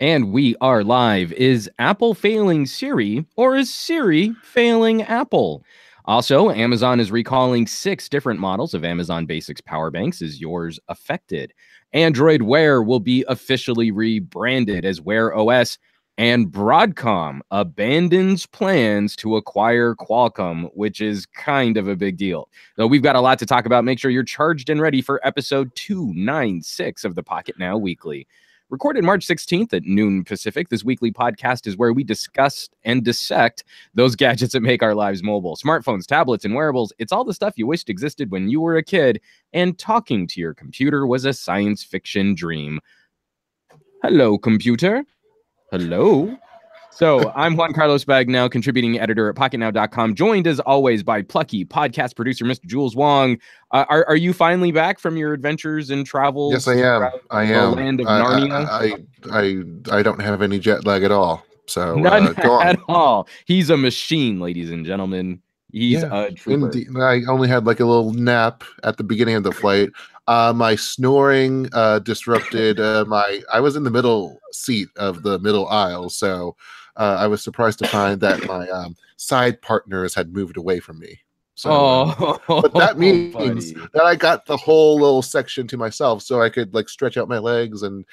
And we are live. Is Apple failing Siri or is Siri failing Apple? Also, Amazon is recalling 6 different models of Amazon Basics power banks. Is yours affected? Android Wear will be officially rebranded as Wear OS, and Broadcom abandons plans to acquire Qualcomm, which is kind of a big deal. So we've got a lot to talk about. Make sure you're charged and ready for episode 296 of the Pocket Now Weekly. Recorded March 16th at noon Pacific, this weekly podcast is where we discuss and dissect those gadgets that make our lives mobile. Smartphones, tablets, and wearables. It's all the stuff you wished existed when you were a kid, and talking to your computer was a science fiction dream. Hello, computer. Hello. So I'm Juan Carlos Bagnell, contributing editor at PocketNow.com, joined as always by plucky podcast producer, Mr. Jules Wong. Are you finally back from your adventures and travels? Yes, I am. The land of Narnia. I don't have any jet lag at all. So None at all. He's a machine, ladies and gentlemen. He's a trooper. Indeed. I only had like a little nap at the beginning of the flight. My snoring disrupted my. I was in the middle seat of the middle aisle, so I was surprised to find that my side partners had moved away from me. So, but that means that I got the whole little section to myself, so I could like stretch out my legs and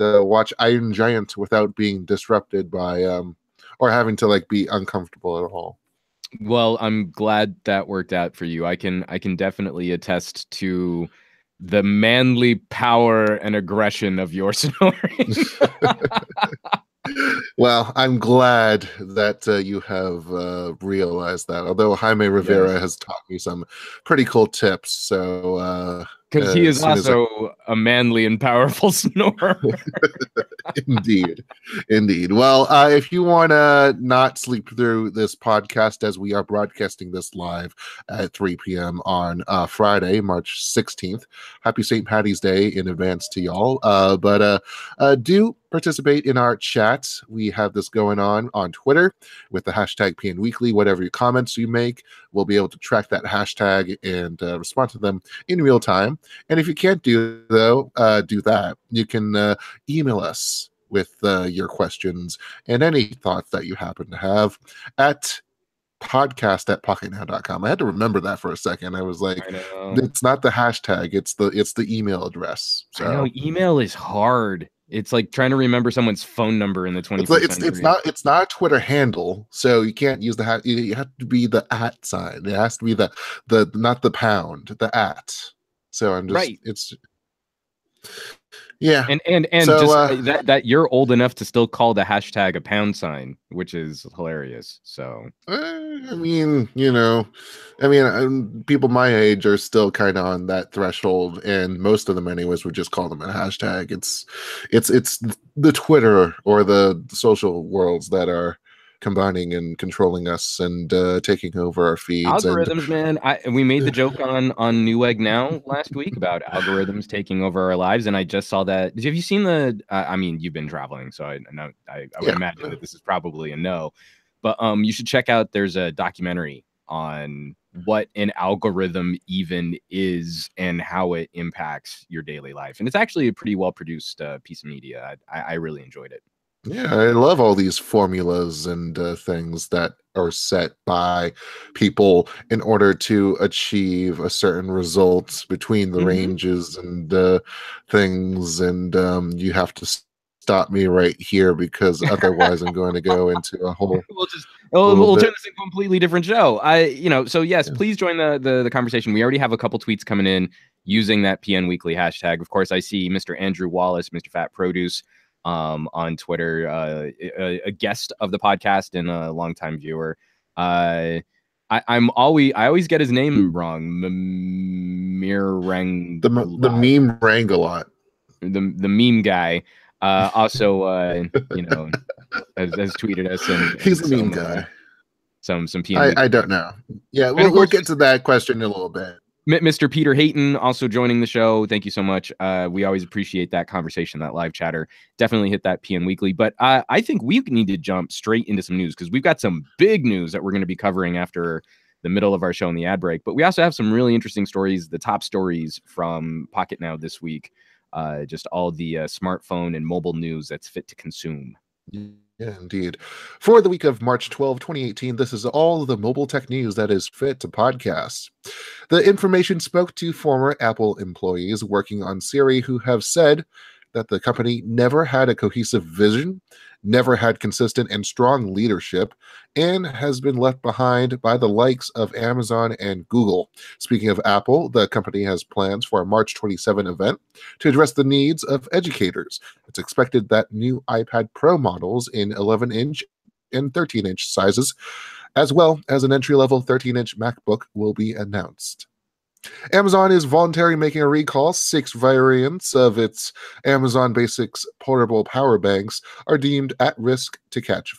watch Iron Giant without being disrupted by or having to like be uncomfortable at all. Well, I'm glad that worked out for you. I can definitely attest to the manly power and aggression of your snoring. Well, I'm glad that you have realized that, although Jaime Rivera has taught me some pretty cool tips. So, because he is also a manly and powerful snorer. Indeed. Indeed. Well, if you want to not sleep through this podcast, as we are broadcasting this live at 3 p.m. on Friday, March 16th, happy St. Patty's Day in advance to y'all. But do participate in our chat. We have this going on Twitter with the hashtag PN Weekly. Whatever your comments you make, we'll be able to track that hashtag and respond to them in real time. And if you can't do that, you can email us with your questions and any thoughts that you happen to have at podcast@pocketnow.com. I had to remember that for a second. I was like, it's not the hashtag, it's the email address. So I know, email is hard. It's like trying to remember someone's phone number in the 21st century. It's not a Twitter handle, so you can't use the hat. You have to be the at sign. It has to be the not the pound, the at. So I'm just right. It's yeah. And so, just, that you're old enough to still call the hashtag a pound sign, which is hilarious. So I mean, people my age are still kind of on that threshold, and most of them, anyways, would just call them a hashtag. It's the Twitter or the social worlds that are combining and controlling us and taking over our feeds. Algorithms, man. We made the joke on Newegg Now last week about algorithms taking over our lives, and I just saw that. Have you seen the? I mean, you've been traveling, so I know I would imagine that this is probably a no. But you should check out. There's a documentary on what an algorithm even is and how it impacts your daily life, and it's actually a pretty well produced piece of media. I really enjoyed it. Yeah, I love all these formulas and things that are set by people in order to achieve a certain result between the ranges and things. And you have to stop me right here because otherwise I'm going to go into a whole. We'll turn this into a completely different show. Please join the conversation. We already have a couple tweets coming in using that PN Weekly hashtag. Of course, I see Mr. Andrew Wallace, Mr. Fat Produce. On Twitter, a guest of the podcast and a longtime viewer. I always get his name wrong. The meme rang a lot. The meme guy. Has tweeted us and he's a meme guy. Some PN. I don't know. Yeah, we'll get to that question in a little bit. Mr. Peter Hayton also joining the show. Thank you so much. We always appreciate that conversation, that live chatter. Definitely hit that PN Weekly. But I think we need to jump straight into some news because we've got some big news that we're going to be covering after the middle of our show in the ad break. But we also have some really interesting stories, the top stories from Pocket Now this week. just all the smartphone and mobile news that's fit to consume. Yeah, indeed. For the week of March 12, 2018, this is all the mobile tech news that is fit to podcasts. The information spoke to former Apple employees working on Siri who have said that the company never had a cohesive vision, never had consistent and strong leadership, and has been left behind by the likes of Amazon and Google. Speaking of Apple, the company has plans for a March 27 event to address the needs of educators. It's expected that new iPad Pro models in 11-inch and 13-inch sizes, as well as an entry-level 13-inch MacBook, will be announced. Amazon is voluntarily making a recall. 6 variants of its Amazon Basics portable power banks are deemed at risk to catch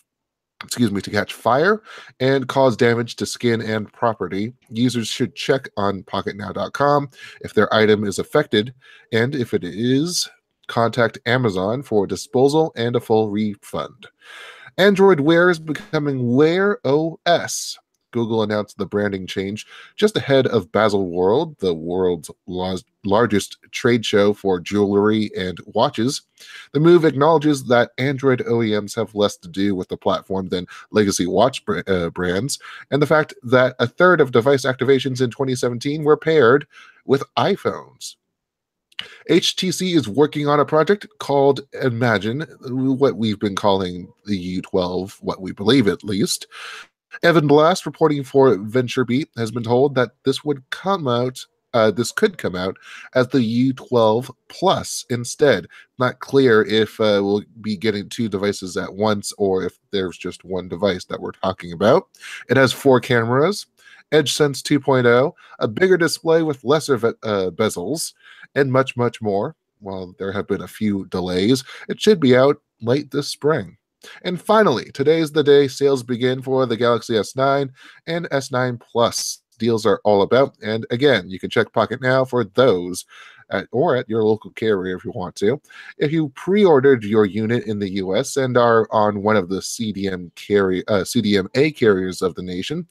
fire and cause damage to skin and property. Users should check on pocketnow.com if their item is affected, and if it is, contact Amazon for disposal and a full refund. Android Wear is becoming Wear OS. Google announced the branding change just ahead of Baselworld, the world's largest trade show for jewelry and watches. The move acknowledges that Android OEMs have less to do with the platform than legacy watch brands, and the fact that a third of device activations in 2017 were paired with iPhones. HTC is working on a project called Imagine, what we've been calling the U12, what we believe at least. Evan Blast, reporting for VentureBeat, has been told that this could come out as the U12 Plus instead. Not clear if we'll be getting 2 devices at once or if there's just one device that we're talking about. It has 4 cameras, Edge Sense 2.0, a bigger display with lesser bezels, and much, much more. While there have been a few delays, it should be out late this spring. And finally, today's the day sales begin for the Galaxy S9 and S9 Plus. Deals are all about. And again, you can check Pocket Now for those at your local carrier if you want to. If you pre-ordered your unit in the U.S. and are on one of the CDMA carriers of the nation,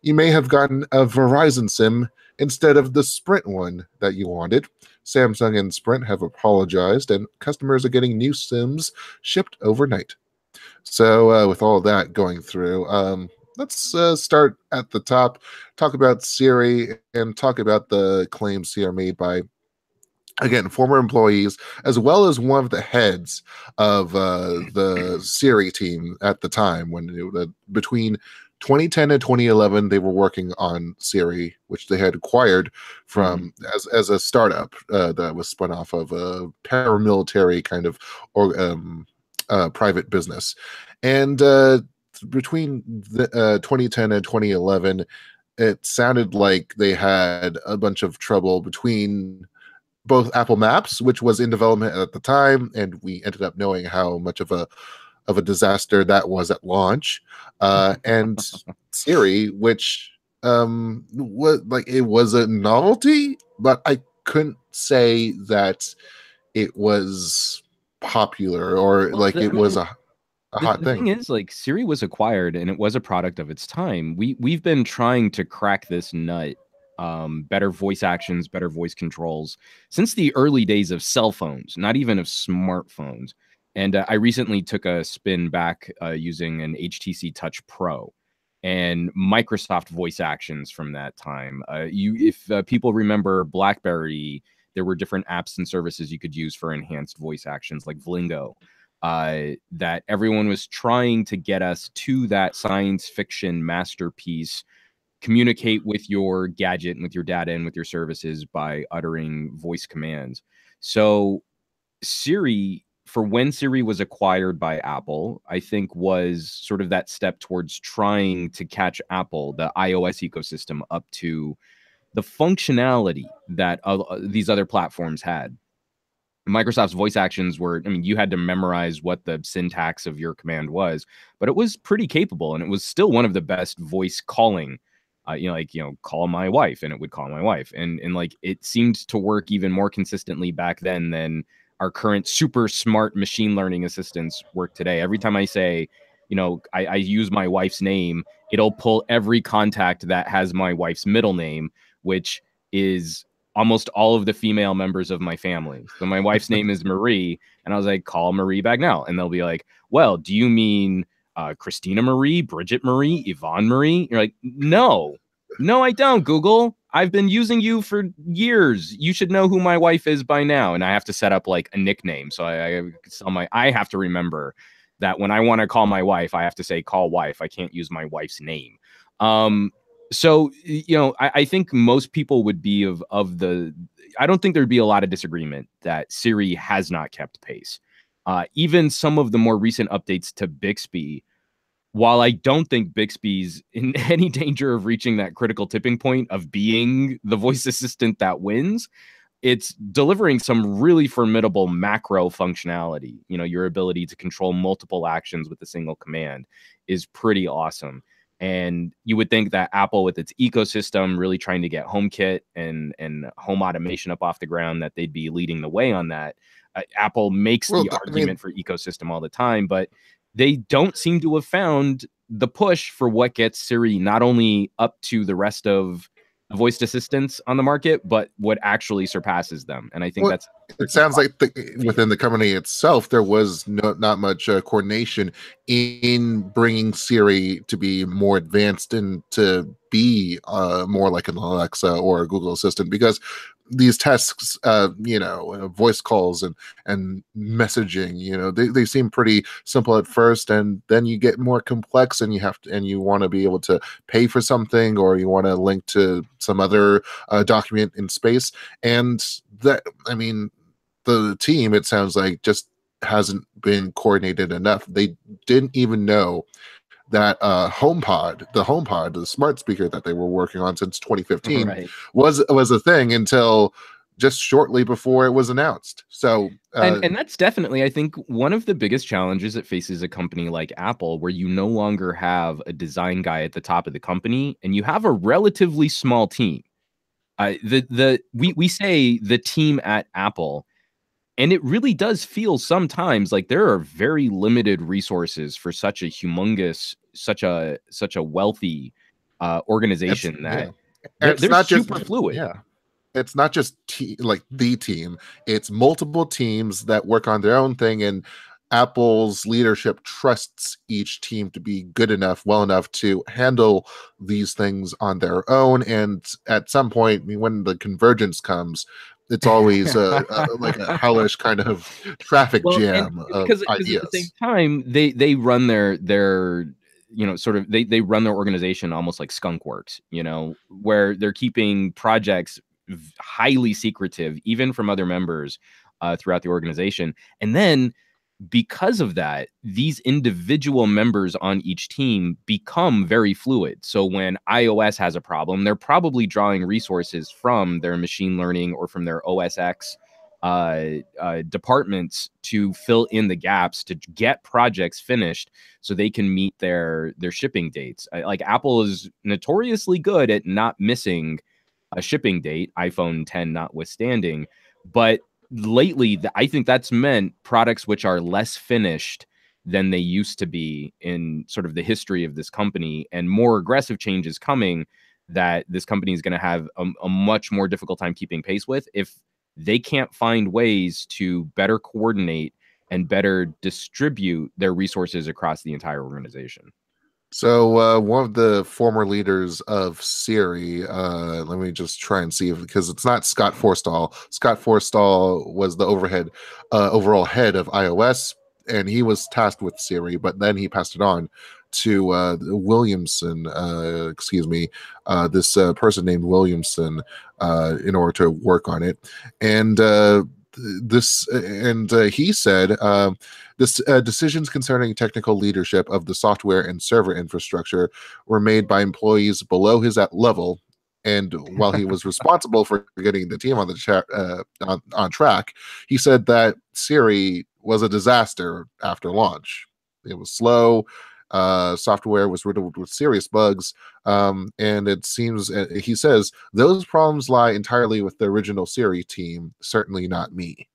you may have gotten a Verizon SIM instead of the Sprint one that you wanted. Samsung and Sprint have apologized, and customers are getting new SIMs shipped overnight. So with all that going through, let's start at the top, talk about Siri, and talk about the claims here made by, again, former employees, as well as one of the heads of the Siri team at the time. When between 2010 and 2011, they were working on Siri, which they had acquired from as a startup that was spun off of a paramilitary kind of private business. And between 2010 and 2011, it sounded like they had a bunch of trouble between both Apple Maps, which was in development at the time, and we ended up knowing how much of a disaster that was at launch, and Siri, which was like, it was a novelty, but I couldn't say that it was popular or it was a hot thing. The thing is, like, Siri was acquired and it was a product of its time. We've been trying to crack this nut, better voice actions, better voice controls, since the early days of cell phones, not even of smartphones. And I recently took a spin back using an HTC Touch Pro and Microsoft voice actions from that time. If people remember BlackBerry, there were different apps and services you could use for enhanced voice actions like Vlingo, that everyone was trying to get us to that science fiction masterpiece, communicate with your gadget and with your data and with your services by uttering voice commands. So Siri, for when Siri was acquired by Apple, I think was sort of that step towards trying to catch Apple, the iOS ecosystem, up to the functionality that these other platforms had. Microsoft's voice actions were, I mean, you had to memorize what the syntax of your command was, but it was pretty capable, and it was still one of the best voice calling, call my wife, and it would call my wife. And like, it seemed to work even more consistently back then than our current super smart machine learning assistants work today. Every time I say, I use my wife's name, it'll pull every contact that has my wife's middle name, which is almost all of the female members of my family. So my wife's name is Marie, and I was like, call Marie Bagnell. And they'll be like, well, do you mean Christina Marie, Bridget Marie, Yvonne Marie? You're like, no, I don't, Google. I've been using you for years. You should know who my wife is by now. And I have to set up like a nickname. So I have to remember that when I want to call my wife, I have to say call wife. I can't use my wife's name. So, you know, I think most people would be I don't think there'd be a lot of disagreement that Siri has not kept pace. Even some of the more recent updates to Bixby, while I don't think Bixby's in any danger of reaching that critical tipping point of being the voice assistant that wins, it's delivering some really formidable macro functionality. You know, your ability to control multiple actions with a single command is pretty awesome. And you would think that Apple, with its ecosystem, really trying to get HomeKit and home automation up off the ground, that they'd be leading the way on that. Apple makes the argument for ecosystem all the time, but they don't seem to have found the push for what gets Siri not only up to the rest of voice assistants on the market, but what actually surpasses them. And I think it sounds like within the company itself, there was not much coordination in bringing Siri to be more advanced and to be more like an Alexa or a Google Assistant, because these tasks, voice calls and messaging, they seem pretty simple at first, and then you get more complex, and you want to be able to pay for something, or you want to link to some other document in space. And that, I mean, the team, it sounds like, just hasn't been coordinated enough. They didn't even know that HomePod, the smart speaker that they were working on since 2015, was a thing until just shortly before it was announced. So, and that's definitely, I think, one of the biggest challenges that faces a company like Apple, where you no longer have a design guy at the top of the company, and you have a relatively small team. We say the team at Apple, and it really does feel sometimes like there are very limited resources for such a humongous, such a wealthy organization. They're superfluid. Yeah. It's not just the team. It's multiple teams that work on their own thing, and Apple's leadership trusts each team to be good enough, well enough to handle these things on their own. And at some point, I mean, when the convergence comes, it's always like a hellish kind of traffic jam of ideas. At the same time, they run their they run their organization almost like skunk works, where they're keeping projects highly secretive, even from other members throughout the organization. And then because of that, these individual members on each team become very fluid. So when iOS has a problem, they're probably drawing resources from their machine learning or from their OS X departments to fill in the gaps, to get projects finished so they can meet their shipping dates. Like, Apple is notoriously good at not missing a shipping date, iPhone 10 notwithstanding, but lately, I think that's meant products which are less finished than they used to be in sort of the history of this company, and more aggressive changes coming that this company is going to have a much more difficult time keeping pace with if they can't find ways to better coordinate and better distribute their resources across the entire organization. So one of the former leaders of Siri, let me just try and see, because it's not Scott Forstall. Scott Forstall was the overall head of iOS, and he was tasked with Siri, but then he passed it on to Williamson, this person named Williamson, in order to work on it. And he said, decisions concerning technical leadership of the software and server infrastructure were made by employees below his level, and while he was responsible for getting the team on the on track, he said that Siri was a disaster after launch. It was slow. Software was riddled with serious bugs, and it seems, he says, those problems lie entirely with the original Siri team, certainly not me.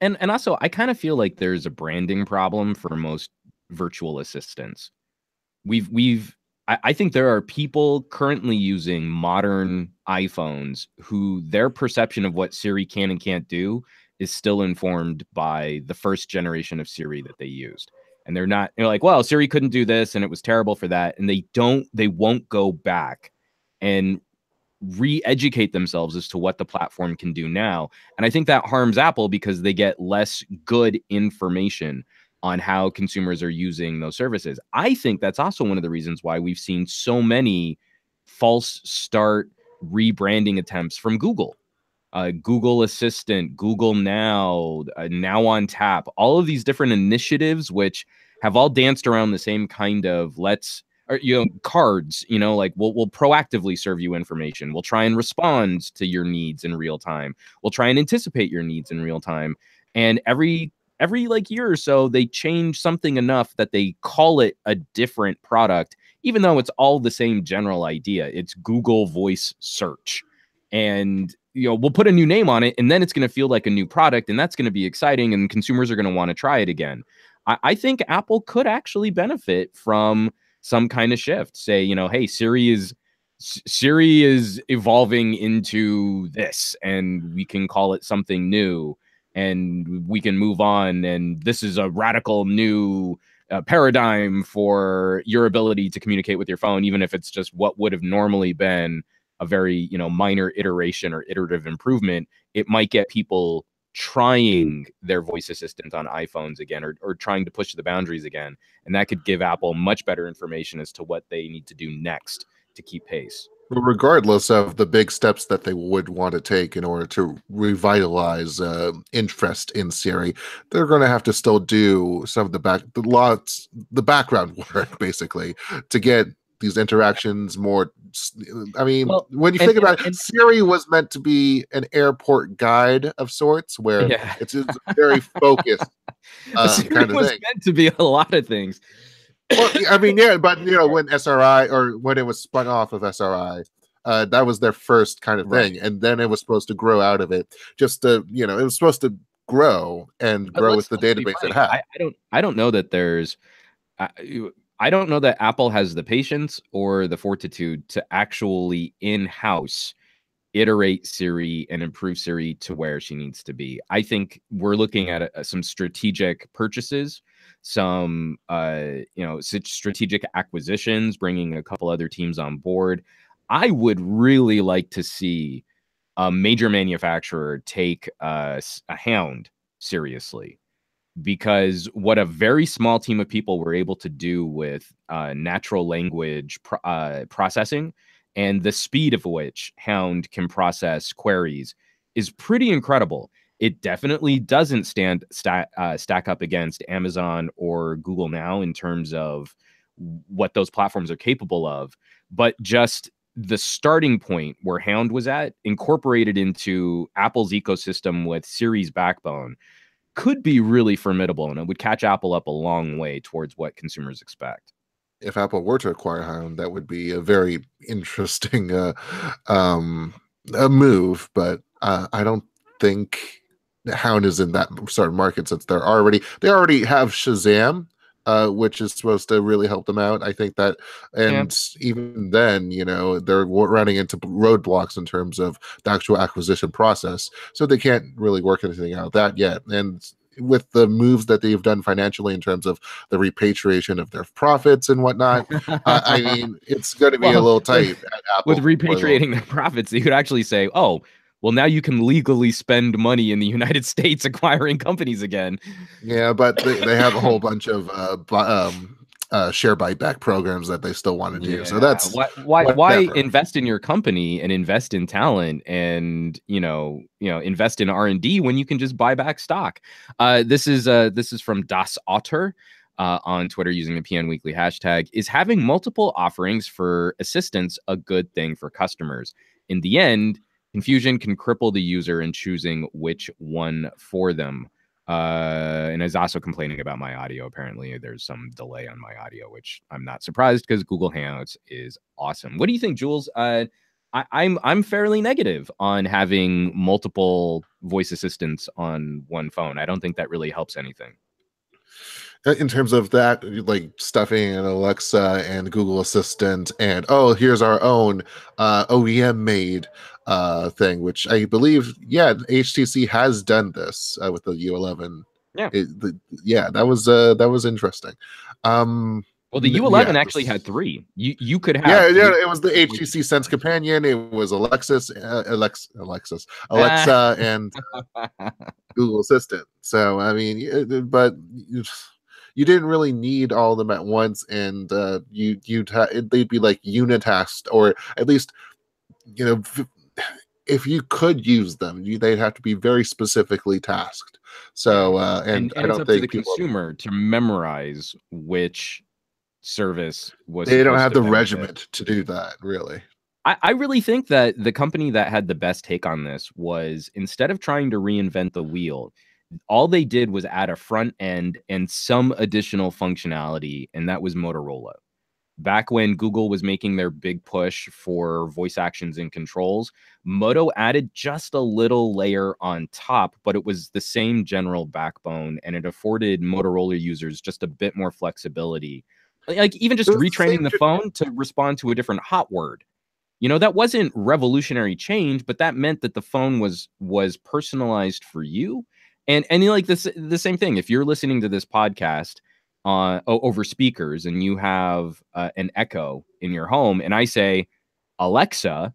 And also, I kind of feel like there's a branding problem for most virtual assistants. We've I think there are people currently using modern iPhones who their perception of what Siri can and can't do is still informed by the first generation of Siri that they used. And they're not, they're like, well, Siri couldn't do this and it was terrible for that. And they won't go back and re-educate themselves as to what the platform can do now. And I think that harms Apple because they get less good information on how consumers are using those services. I think that's also one of the reasons why we've seen so many false start rebranding attempts from Google. Google Assistant, Google Now, Now on Tap, all of these different initiatives which have all danced around the same kind of cards, you know, like we'll proactively serve you information. We'll try and respond to your needs in real time. We'll try and anticipate your needs in real time. And every like year or so, they change something enough that they call it a different product, even though it's all the same general idea. It's Google Voice Search. And, you know, we'll put a new name on it, and then it's going to feel like a new product, and that's going to be exciting, and consumers are going to want to try it again. I think Apple could actually benefit from some kind of shift. Say, you know, hey, Siri is evolving into this, and we can call it something new. And we can move on. And this is a radical new paradigm for your ability to communicate with your phone, even if it's just what would have normally been a very, you know, minor iteration or iterative improvement. It might get people trying their voice assistant on iPhones again, or trying to push the boundaries again. And that could give Apple much better information as to what they need to do next to keep pace. Regardless of the big steps that they would want to take in order to revitalize interest in Siri, they're going to have to still do some of the background work, basically, to get these interactions more. I mean, when you think about it, Siri was meant to be an airport guide of sorts, where it's very focused kind of thing. Meant to be a lot of things. Well, I mean, yeah, but you know, when SRI, or when it was spun off of SRI, that was their first kind of thing, and then it was supposed to grow out of it. Just to, you know, it was supposed to grow and grow with the database it had. I don't know that there's, I don't know that Apple has the patience or the fortitude to actually in-house iterate Siri and improve Siri to where she needs to be. I think we're looking at some strategic purchases, some strategic acquisitions, bringing a couple other teams on board. I would really like to see a major manufacturer take a Hound seriously, because what a very small team of people were able to do with natural language processing and the speed of which Hound can process queries is pretty incredible. It definitely doesn't stack up against Amazon or Google Now in terms of what those platforms are capable of, but just the starting point where Hound was at, incorporated into Apple's ecosystem with Siri's backbone, could be really formidable, and it would catch Apple up a long way towards what consumers expect. If Apple were to acquire Hound, that would be a very interesting move, but I don't think Hound is in that certain market, since they already have Shazam, which is supposed to really help them out. I think that, and even then, you know, they're running into roadblocks in terms of the actual acquisition process, so they can't really work anything out of that yet. And with the moves that they've done financially in terms of the repatriation of their profits and whatnot, I mean, it's going to be a little tight at Apple. With repatriating their profits, you could actually say, oh, well, now you can legally spend money in the United States acquiring companies again. Yeah, but they have a whole bunch of share buyback programs that they still want to do. Yeah. So that's why invest in your company and invest in talent and you know invest in R&D when you can just buy back stock. This is from Das Otter on Twitter using the PN Weekly hashtag. Is having multiple offerings for assistance a good thing for customers? In the end, confusion can cripple the user in choosing which one for them. And is also complaining about my audio. Apparently, there's some delay on my audio, which I'm not surprised because Google Hangouts is awesome. What do you think, Jules? I'm fairly negative on having multiple voice assistants on one phone. I don't think that really helps anything. in terms of that, like stuffing in Alexa and Google Assistant, and here's our own OEM made thing, which I believe, HTC has done this with the U11. Yeah, that was interesting. Well, the U11 actually had three. You could have. It was the HTC Sense Companion. It was Alexa, and Google Assistant. So I mean, but you didn't really need all of them at once, and they'd be like unitasked, or at least, if you could use them, they'd have to be very specifically tasked. So and I don't think it's up to the consumer to memorize which service was. They don't have the regiment to do that, really. I really think that the company that had the best take on this was, instead of trying to reinvent the wheel, all they did was add a front end and some additional functionality, and that was Motorola. Back when Google was making their big push for voice actions and controls, Moto added just a little layer on top, but it was the same general backbone, and it afforded Motorola users just a bit more flexibility. Like even just retraining the phone to respond to a different hot word. That wasn't revolutionary change, but that meant that the phone was personalized for you. And like this, the same thing, if you're listening to this podcast over speakers and you have an Echo in your home, and I say, Alexa,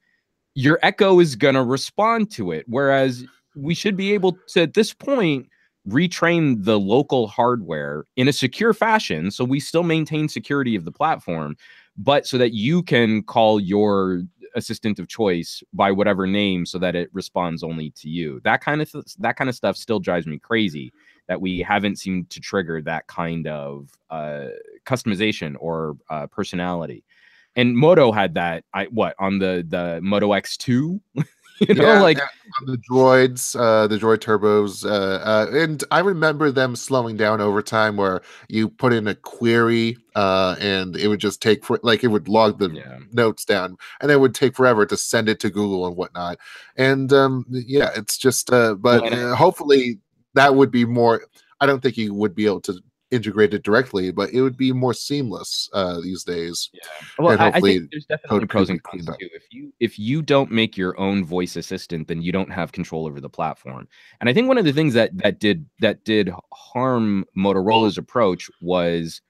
your Echo is going to respond to it. Whereas we should be able to, at this point, retrain the local hardware in a secure fashion, so we still maintain security of the platform, but so that you can call your assistant of choice by whatever name so that it responds only to you. That kind of stuff still drives me crazy, that we haven't seemed to trigger that kind of customization or personality. And Moto had that on the Moto X2. On the droids, the droid turbos, and I remember them slowing down over time, where you put in a query and it would just take it would log the notes down, and it would take forever to send it to Google and whatnot. And it's just hopefully that would be more. I don't think you would be able to integrate it directly, but it would be more seamless these days. Yeah. Well, I think there's definitely pros and cons too. If you don't make your own voice assistant, then you don't have control over the platform. And I think one of the things that did harm Motorola's approach was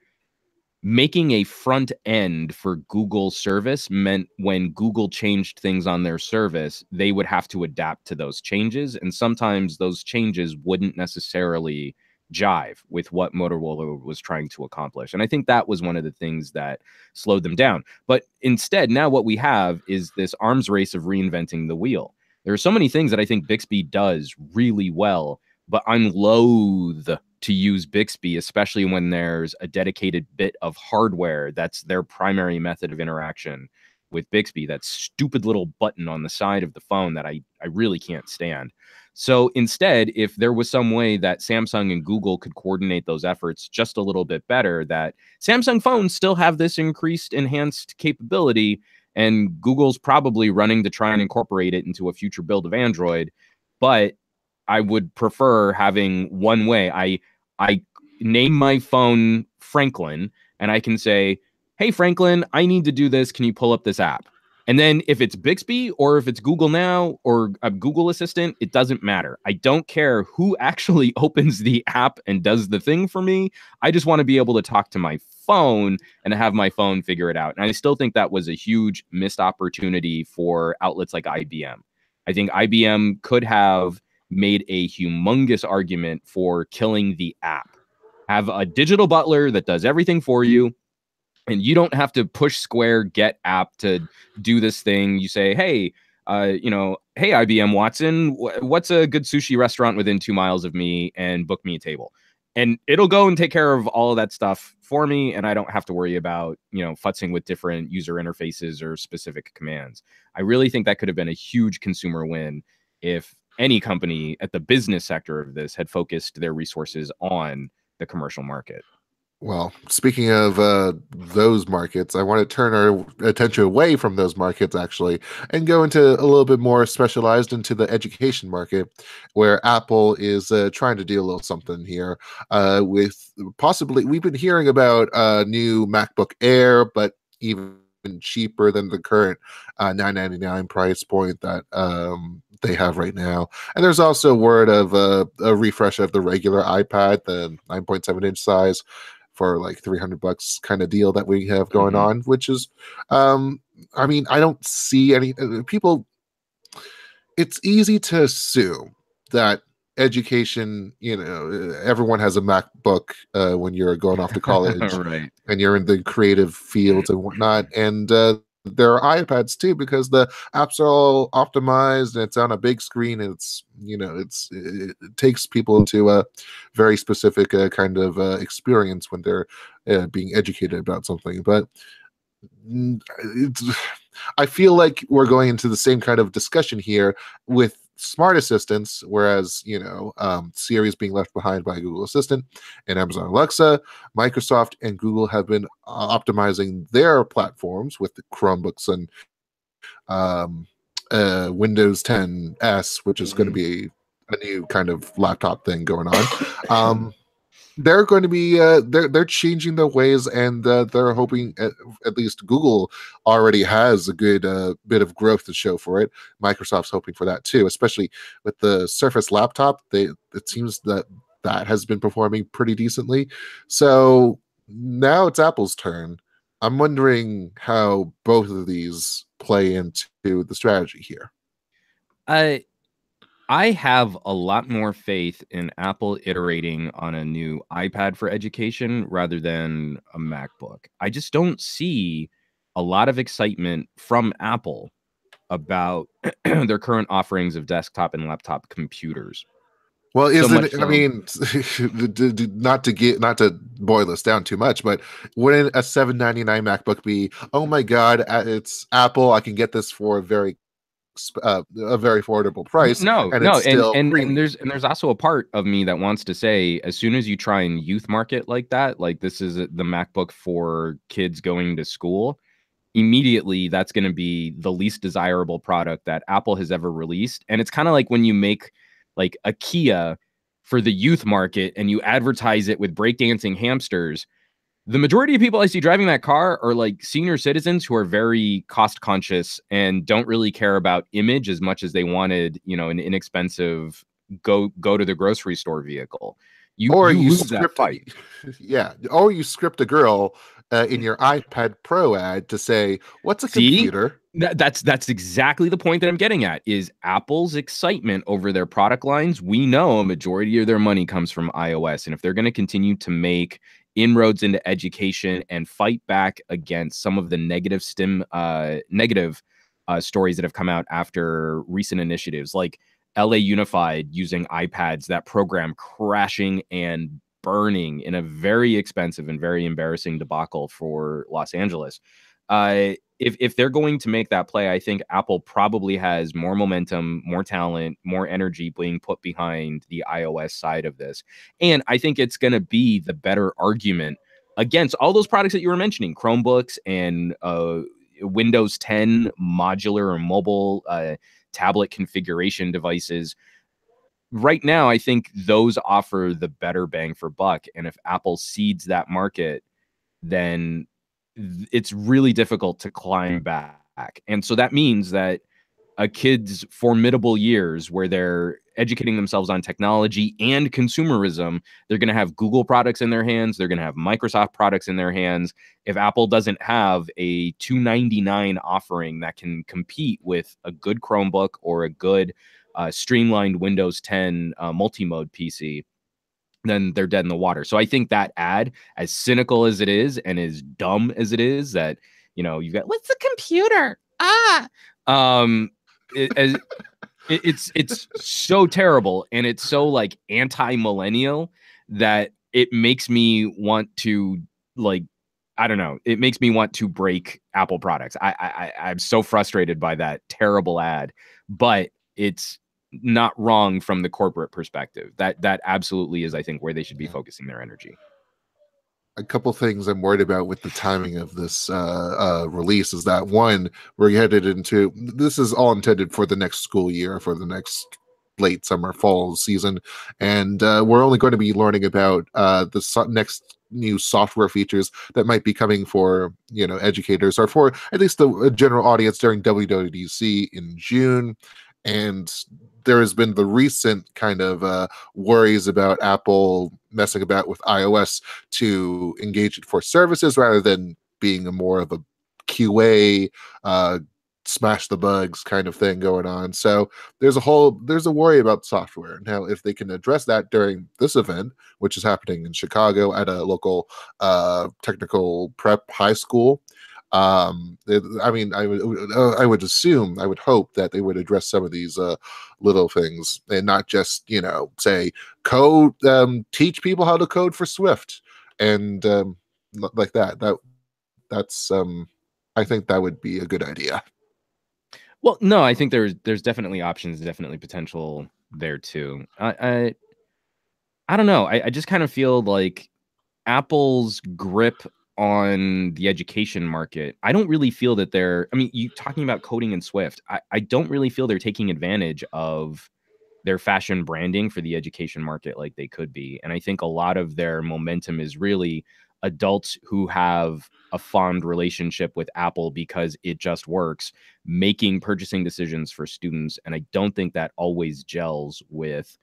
making a front end for Google service meant when Google changed things on their service, they would have to adapt to those changes, and sometimes those changes wouldn't necessarily jive with what Motorola was trying to accomplish. And I think that was one of the things that slowed them down. But instead, now what we have is this arms race of reinventing the wheel. There are so many things that I think Bixby does really well, but I'm loath to use Bixby, especially when there's a dedicated bit of hardware that's their primary method of interaction with Bixby, that stupid little button on the side of the phone that I really can't stand. So instead, if there was some way that Samsung and Google could coordinate those efforts just a little bit better, that Samsung phones still have this increased enhanced capability, and Google's probably running to try and incorporate it into a future build of Android, but I would prefer having one way. I name my phone Franklin, and I can say, hey, Franklin, I need to do this. Can you pull up this app? And then if it's Bixby or if it's Google Now or a Google Assistant, it doesn't matter. I don't care who actually opens the app and does the thing for me. I just want to be able to talk to my phone and have my phone figure it out. And I still think that was a huge missed opportunity for outlets like IBM. I think IBM could have made a humongous argument for killing the app. Have a digital butler that does everything for you, and you don't have to push square get app to do this thing. You say, hey, hey, IBM Watson, what's a good sushi restaurant within 2 miles of me, and book me a table? And it'll go and take care of all of that stuff for me, and I don't have to worry about, futzing with different user interfaces or specific commands. I really think that could have been a huge consumer win if any company at the business sector of this had focused their resources on the commercial market. Well, speaking of those markets, I want to turn our attention away from those markets, actually, and go into a little bit more specialized into the education market, where Apple is trying to do a little something here with possibly, we've been hearing about new MacBook Air, but even cheaper than the current $999 price point that they have right now. And there's also word of a refresh of the regular iPad, the 9.7 inch size, for like $300 kind of deal that we have going on, which is, I mean, I don't see any people. It's easy to assume that education, you know, everyone has a MacBook when you're going off to college right. and you're in the creative fields and whatnot. And there are iPads too, because the apps are all optimized and it's on a big screen. And it's, you know, it takes people into a very specific kind of experience when they're being educated about something. But I feel like we're going into the same kind of discussion here with smart assistants, whereas, you know, Siri is being left behind by Google Assistant, and Amazon Alexa, Microsoft, and Google have been optimizing their platforms with the Chromebooks and Windows 10S, which is going to be a new kind of laptop thing going on. They're going to be they're changing their ways, and they're hoping at least Google already has a good bit of growth to show for it. Microsoft's hoping for that too, especially with the Surface laptop. It seems that has been performing pretty decently. So now it's Apple's turn. I'm wondering how both of these play into the strategy here. I have a lot more faith in Apple iterating on a new iPad for education rather than a MacBook. I just don't see a lot of excitement from Apple about their current offerings of desktop and laptop computers. Well, I mean, not to boil this down too much, but wouldn't a $799 MacBook be, oh my God, it's Apple, I can get this for a very affordable price? And there's also a part of me that wants to say, as soon as you try and youth market like that, like this is the MacBook for kids going to school, immediately that's going to be the least desirable product that Apple has ever released. And it's kind of like when you make like a Kia for the youth market and you advertise it with breakdancing hamsters. The majority of people I see driving that car are like senior citizens who are very cost conscious and don't really care about image as much as they wanted, you know, an inexpensive go to the grocery store vehicle. You lose that fight. Yeah. Or you script a girl in your iPad Pro ad to say, what's a computer? That's exactly the point that I'm getting at, is Apple's excitement over their product lines. We know a majority of their money comes from iOS. And if they're going to continue to make inroads into education and fight back against some of the negative stories that have come out after recent initiatives like LA Unified using iPads, that program crashing and burning in a very expensive and very embarrassing debacle for Los Angeles. If they're going to make that play, I think Apple probably has more momentum, more talent, more energy being put behind the iOS side of this. And I think it's going to be the better argument against all those products that you were mentioning, Chromebooks and Windows 10 modular or mobile tablet configuration devices. Right now, I think those offer the better bang for buck. And if Apple seeds that market, then it's really difficult to climb back. And so that means that a kid's formidable years where they're educating themselves on technology and consumerism, they're going to have Google products in their hands. They're going to have Microsoft products in their hands. If Apple doesn't have a $299 offering that can compete with a good Chromebook or a good streamlined Windows 10 multi-mode PC, then they're dead in the water. So I think that ad, as cynical as it is and as dumb as it is, that, you know, you've got, what's a computer? It's so terrible. And it's so like anti-millennial that it makes me want to, like, I don't know. It makes me want to break Apple products. I'm so frustrated by that terrible ad, but it's not wrong from the corporate perspective. That absolutely is, I think, where they should be focusing their energy. a couple things I'm worried about with the timing of this release is that, one, we're headed into, this is all intended for the next school year, for the next late summer, fall season, and we're only going to be learning about the next new software features that might be coming for, you know, educators or for at least the general audience during WWDC in June. And there has been the recent kind of worries about Apple messing about with iOS to engage it for services rather than being a more of a QA, smash the bugs kind of thing going on. So there's a worry about software. Now, if they can address that during this event, which is happening in Chicago at a local technical prep high school, I would hope that they would address some of these little things and not just, you know, say code, teach people how to code for Swift and like that. That's I think that would be a good idea. Well, no, I think there's definitely options, definitely potential there too. I don't know. I just kind of feel like Apple's grip on the education market, I don't really feel that they're, I mean, you talking about coding in Swift, I don't really feel they're taking advantage of their fashion branding for the education market like they could be. And I think a lot of their momentum is really adults who have a fond relationship with Apple because it just works, making purchasing decisions for students. And I don't think that always gels with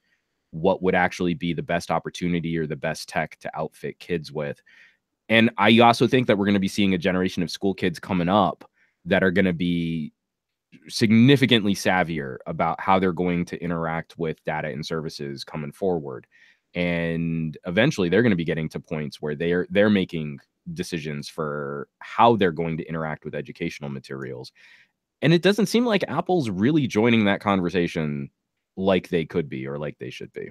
what would actually be the best opportunity or the best tech to outfit kids with. And I also think that we're going to be seeing a generation of school kids coming up that are going to be significantly savvier about how they're going to interact with data and services coming forward. And eventually they're going to be getting to points where they're making decisions for how they're going to interact with educational materials. And it doesn't seem like Apple's really joining that conversation like they could be or like they should be.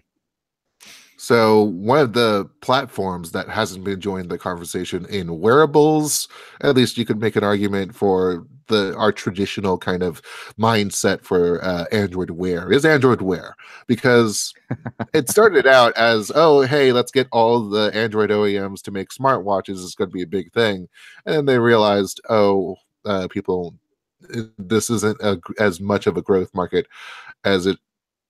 So one of the platforms that hasn't been joined the conversation in wearables, at least you could make an argument for our traditional kind of mindset for Android Wear, is Android Wear. Because it started out as, oh, hey, let's get all the Android OEMs to make smartwatches. It's going to be a big thing. And then they realized, oh, people, this isn't as much of a growth market as it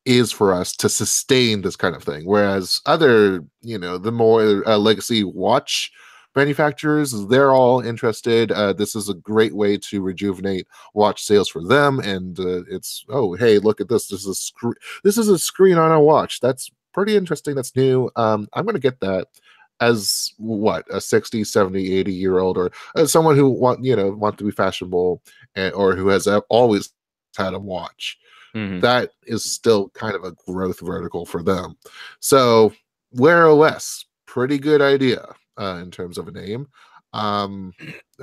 is for us to sustain this kind of thing. Whereas other, you know, the more legacy watch manufacturers, they're all interested. This is a great way to rejuvenate watch sales for them. And it's, oh, hey, look at this. This is a screen on a watch. That's pretty interesting. That's new. I'm going to get that as what, a 60, 70, 80-year-old or someone who want to be fashionable and, or who has always had a watch. Mm-hmm. That is still kind of a growth vertical for them. So Wear OS, pretty good idea in terms of a name. I'm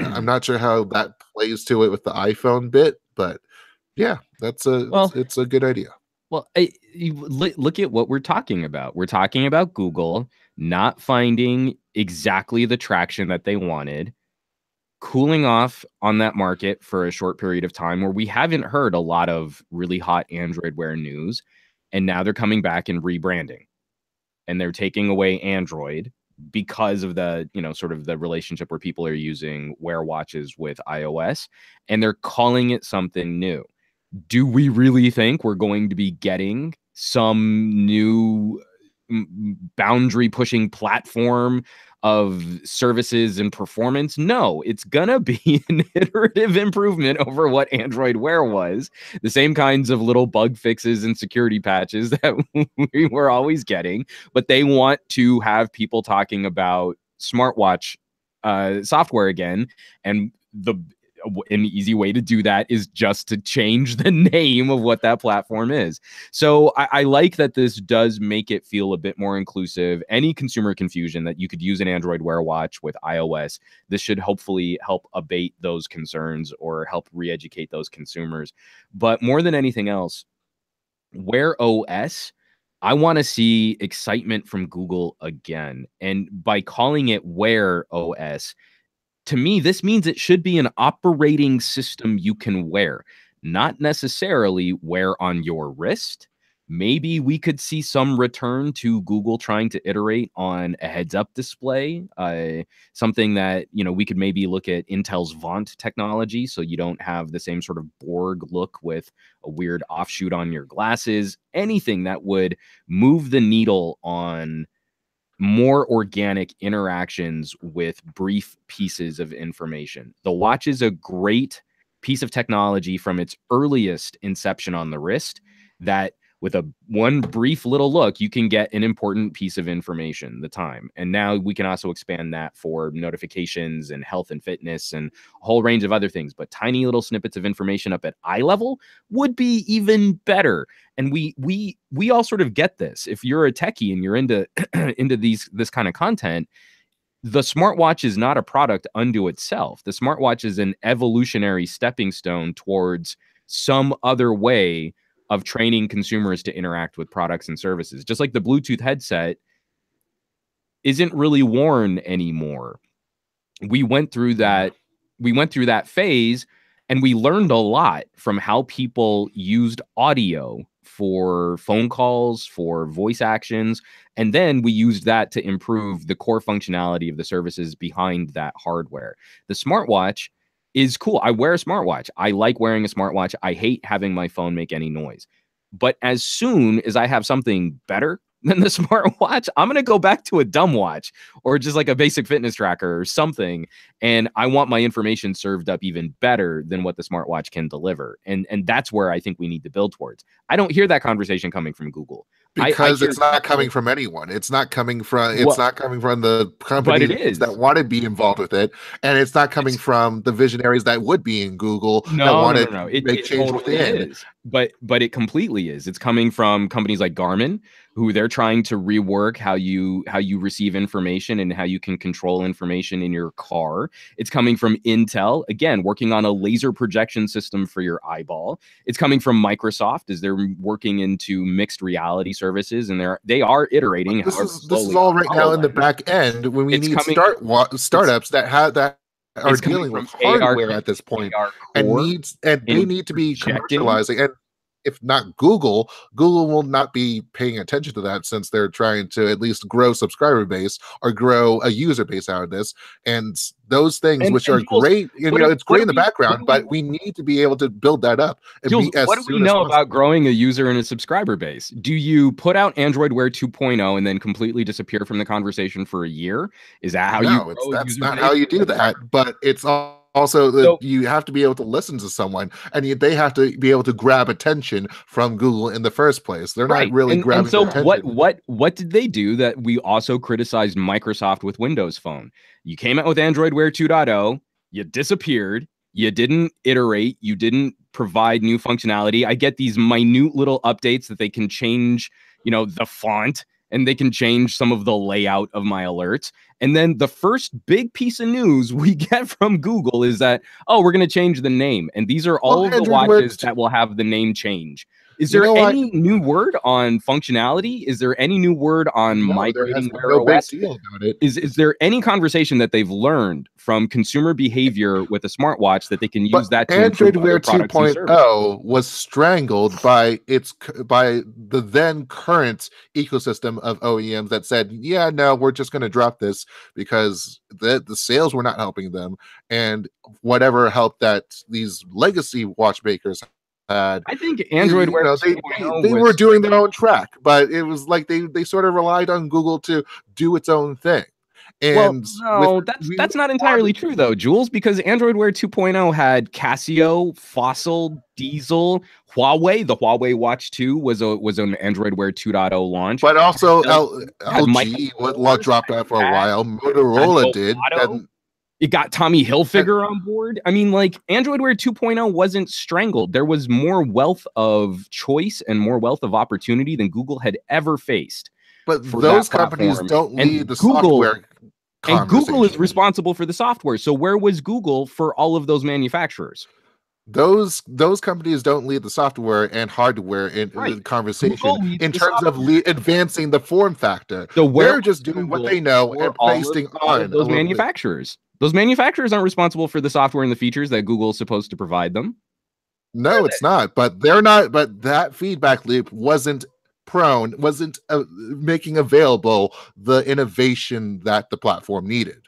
not sure how that plays to it with the iPhone bit, but yeah, it's a good idea. Well, look at what we're talking about. We're talking about Google not finding exactly the traction that they wanted, cooling off on that market for a short period of time where we haven't heard a lot of really hot Android Wear news. And now they're coming back and rebranding, and they're taking away Android because of the, you know, sort of the relationship where people are using Wear watches with iOS, and they're calling it something new. Do we really think we're going to be getting some new boundary pushing platform of services and performance? No, it's gonna be an iterative improvement over what Android Wear was. The same kinds of little bug fixes and security patches that we were always getting, but they want to have people talking about smartwatch software again. And an easy way to do that is just to change the name of what that platform is. So I like that this does make it feel a bit more inclusive. Any consumer confusion that you could use an Android Wear watch with iOS, this should hopefully help abate those concerns or help re-educate those consumers. But more than anything else, Wear OS, I want to see excitement from Google again. And by calling it Wear OS, to me, this means it should be an operating system you can wear, not necessarily wear on your wrist, Maybe we could see some return to Google trying to iterate on a heads-up display, something that, you know, we could maybe look at Intel's Vaunt technology, so you don't have the same sort of Borg look with a weird offshoot on your glasses. Anything that would move the needle on more organic interactions with brief pieces of information. The watch is a great piece of technology from its earliest inception on the wrist that, with a one brief little look, you can get an important piece of information, the time. And now we can also expand that for notifications and health and fitness and a whole range of other things. But tiny little snippets of information up at eye level would be even better. And we all sort of get this. If you're a techie and you're into this kind of content, the smartwatch is not a product unto itself. The smartwatch is an evolutionary stepping stone towards some other way of training consumers to interact with products and services. Just like the Bluetooth headset isn't really worn anymore. We went through that phase, and we learned a lot from how people used audio for phone calls, for voice actions, and then we used that to improve the core functionality of the services behind that hardware. The smartwatch is cool. I wear a smartwatch. I like wearing a smartwatch. I hate having my phone make any noise. But as soon as I have something better than the smartwatch, I'm going to go back to a dumb watch or just like a basic fitness tracker or something. And I want my information served up even better than what the smartwatch can deliver. And that's where I think we need to build towards. I don't hear that conversation coming from Google. Because it's not coming from anyone. It's not coming from the companies that want to be involved with it, and it's not coming from the visionaries that would be in Google that want to make change within. But it completely is. It's coming from companies like Garmin, who they're trying to rework how you receive information and how you can control information in your car. It's coming from Intel, again, working on a laser projection system for your eyeball. It's coming from Microsoft as they're working into mixed reality services, and they are iterating. This is all right now in the back end when we need startups that are dealing with hardware at this point and they need to be commercializing. And if not Google will not be paying attention to that, since they're trying to at least grow subscriber base or grow a user base out of this. And those things, which are great, it's great in the background, but we need to be able to build that up. What do we know about growing a user and a subscriber base? Do you put out Android Wear 2.0 and then completely disappear from the conversation for a year? Is that how you? No, that's not how you do that, but it's all. Also, you have to be able to listen to someone, and they have to be able to grab attention from Google in the first place. They're not really grabbing attention. And so what did they do that we also criticized Microsoft with Windows Phone? You came out with Android Wear 2.0, you disappeared, you didn't iterate, you didn't provide new functionality. I get these minute little updates that they can change, the font, and they can change some of the layout of my alerts. And then the first big piece of news we get from Google is that, we're going to change the name. And these are all of the watches that will have the name change. Is there any new word on functionality? Is there any new word on migrating Wear OS? Is there any conversation that they've learned from consumer behavior with a smartwatch that they can use that to improve other products and services? Android Wear 2.0 was strangled by the then current ecosystem of OEMs that said, yeah, no, we're just going to drop this because the sales were not helping them. And whatever help that these legacy watchmakers I think Android Wear, they were doing their own track, but it was like they sort of relied on Google to do its own thing. And that's not entirely true though, Jules, because Android Wear 2.0 had Casio, Fossil, Diesel, Huawei. The Huawei Watch 2 was an Android Wear 2.0 launch. But also LG dropped out for a while. Motorola did. It got Tommy Hilfiger on board. I mean, like, Android Wear 2.0 wasn't strangled. There was more wealth of choice and more wealth of opportunity than Google had ever faced. But those companies don't lead the software conversation. And Google is responsible for the software. So where was Google for all of those manufacturers? Those companies don't lead the software and hardware in the conversation in terms of advancing the form factor. So they're just doing what they know and basing on those manufacturers. Those manufacturers aren't responsible for the software and the features that Google is supposed to provide them. No, it's not. But that feedback loop wasn't prone, wasn't making available the innovation that the platform needed.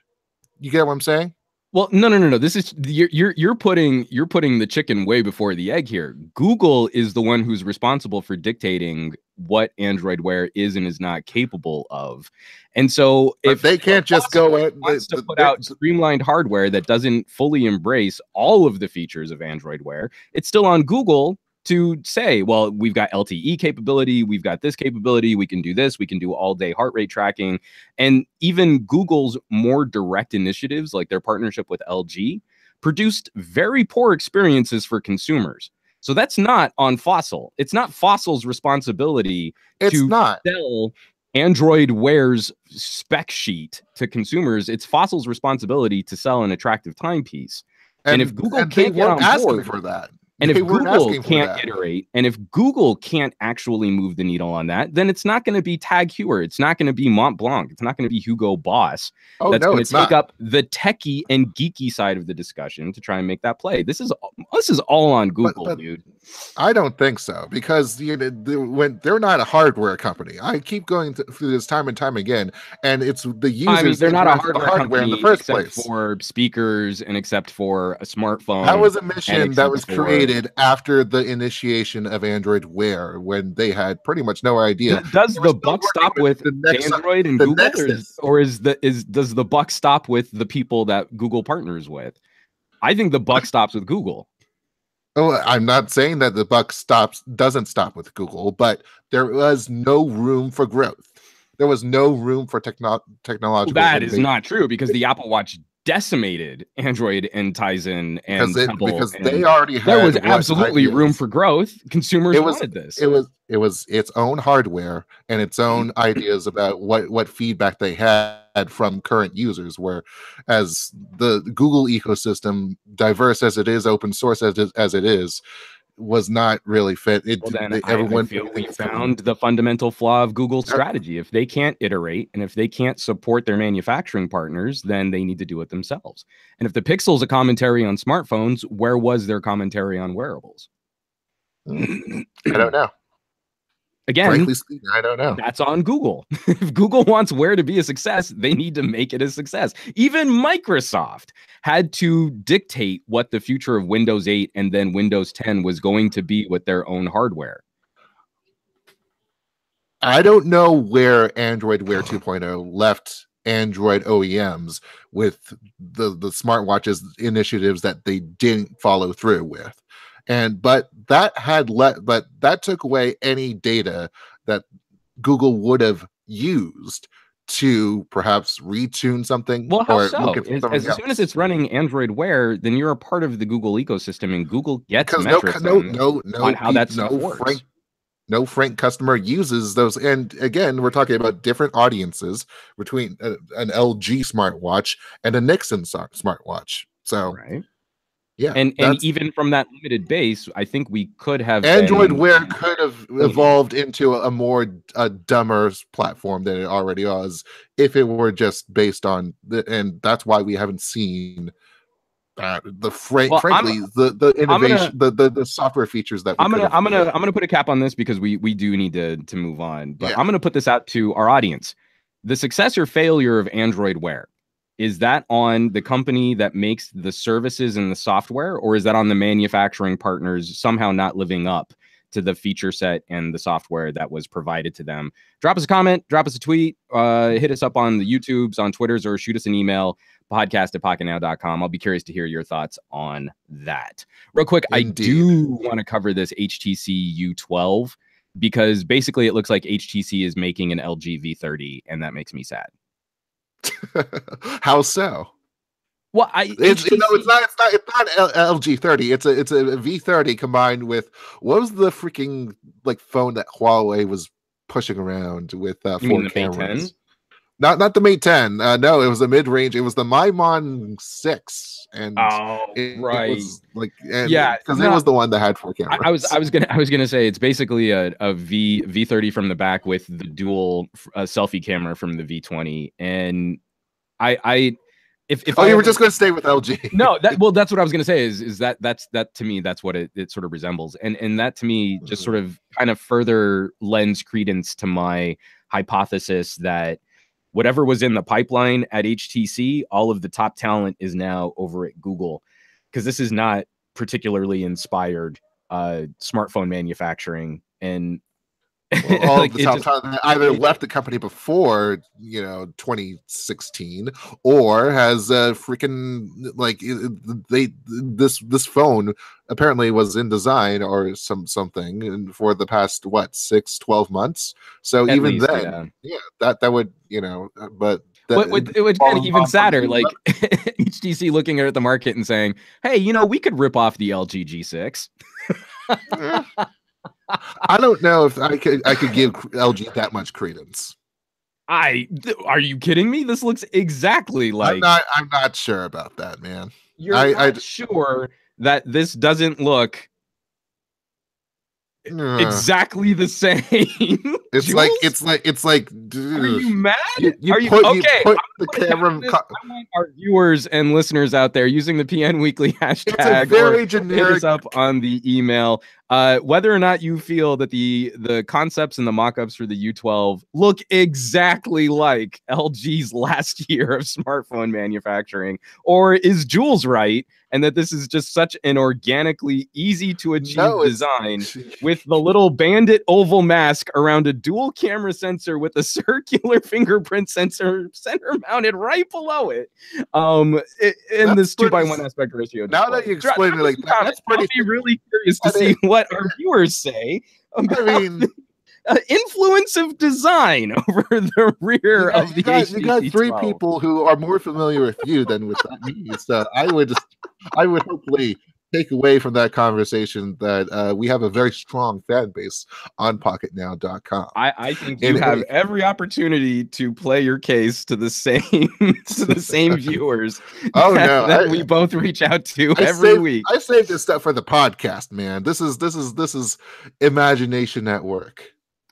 You get what I'm saying? Well, no. This is you're putting the chicken way before the egg here. Google is the one who's responsible for dictating what Android Wear is and is not capable of, and so if they can't just go and put out streamlined hardware that doesn't fully embrace all of the features of Android Wear, it's still on Google to say, well, we've got LTE capability, we've got this capability, we can do this, we can do all-day heart rate tracking. And even Google's more direct initiatives, like their partnership with LG, produced very poor experiences for consumers. So that's not on Fossil. It's not Fossil's responsibility to sell Android Wear's spec sheet to consumers. It's Fossil's responsibility to sell an attractive timepiece. And if Google can't get on board for that, and if Google can't iterate, and if Google can't actually move the needle on that, then it's not going to be Tag Heuer. It's not going to be Mont Blanc. It's not going to be Hugo Boss. That's going to take up the techie and geeky side of the discussion to try and make that play. This is all on Google, dude. I don't think so, because when they're not a hardware company. I keep going through this time and time again, and it's the users. I mean, they're not a hardware company in the first place, except for speakers and except for a smartphone. That was a mission that was created after the initiation of Android Wear, when they had pretty much no idea. Does the buck stop with Android and Google, or does the buck stop with the people that Google partners with? I think the buck stops with Google. Oh, I'm not saying that the buck doesn't stop with Google, but there was no room for growth. There was no room for technological. Well, that innovation is not true, because the Apple Watch decimated Android and Tizen and Temple, because they already had. There was absolutely room for growth. Consumers wanted this. It was its own hardware and its own ideas about what feedback they had from current users, whereas the Google ecosystem, diverse as it is, open source as it is, was not really fit. We found the fundamental flaw of Google's strategy. If they can't iterate and if they can't support their manufacturing partners, then they need to do it themselves. And if the Pixel's a commentary on smartphones, where was their commentary on wearables? I don't know. Again, frankly speaking, I don't know. That's on Google. If Google wants Wear to be a success, they need to make it a success. Even Microsoft had to dictate what the future of Windows 8 and then Windows 10 was going to be with their own hardware. I don't know where Android Wear 2.0 left Android OEMs with the smartwatches initiatives that they didn't follow through with. But that took away any data that Google would have used to perhaps retune something. Well, how so? As soon as it's running Android Wear, then you're a part of the Google ecosystem, and Google gets metrics on how that stuff works. No frank customer uses those. And again, we're talking about different audiences between an LG smartwatch and a Nixon smartwatch. So. Right. Yeah, and even from that limited base, I think we could have Android Wear could have evolved into a dumber platform than it already was if it were just based on and that's why we haven't seen the innovation, the software features that I'm gonna put a cap on this, because we do need to move on. But yeah. I'm gonna put this out to our audience: the success or failure of Android Wear. Is that on the company that makes the services and the software, or is that on the manufacturing partners somehow not living up to the feature set and the software that was provided to them? Drop us a comment, drop us a tweet, hit us up on the YouTubes, on Twitters, or shoot us an email, podcast@pocketnow.com. I'll be curious to hear your thoughts on that. Real quick, indeed. I do want to cover this HTC U12, because basically it looks like HTC is making an LG V30, and that makes me sad. How so? Well, it's not LG30. It's a V30 combined with, what was the freaking phone that Huawei was pushing around with four cameras? Not the Mate 10. No, it was a mid-range. It was the Maimon 6, and it was it was the one that had four cameras. I was gonna say it's basically a V30 from the back with the dual selfie camera from the V20, and I You were just going to stay with LG. No, that's what I was going to say is that to me, that's what it sort of resembles. And that to me just sort of kind of further lends credence to my hypothesis that whatever was in the pipeline at HTC, all of the top talent is now over at Google, because this is not particularly inspired smartphone manufacturing. And well, all like of the top talent either left the company before 2016, or has freaking like this phone apparently was in design or something for the past 6-12 months. So at even least, then, that would but. It would kind of even sadder, like HTC looking at the market and saying, "Hey, we could rip off the LG G6." I don't know if I could give LG that much credence. Are you kidding me? This looks exactly like. I'm not sure about that, man. You're not sure that this doesn't look exactly the same. It's Jules? It's like. Dude, are you mad? I want our viewers and listeners out there using the PN Weekly hashtag. It's a very generic. Hit us up on the email. Whether or not you feel that the concepts and the mock-ups for the U12 look exactly like LG's last year of smartphone manufacturing, or is Jules right? And that this is just such an organically easy to achieve design with the little bandit oval mask around a dual camera sensor with a circular fingerprint sensor center mounted right below it. And this 2:1 aspect ratio. Now that you explain it like that, that's pretty. I'll be really curious to see what our viewers say about influence of design over the rear of the HTC. You got three people who are more familiar with you than with me. So I would hopefully take away from that conversation that we have a very strong fan base on PocketNow.com. I think you have every opportunity to play your case to the same viewers. We both reach out to every week. I saved this stuff for the podcast, man. This is imagination at work.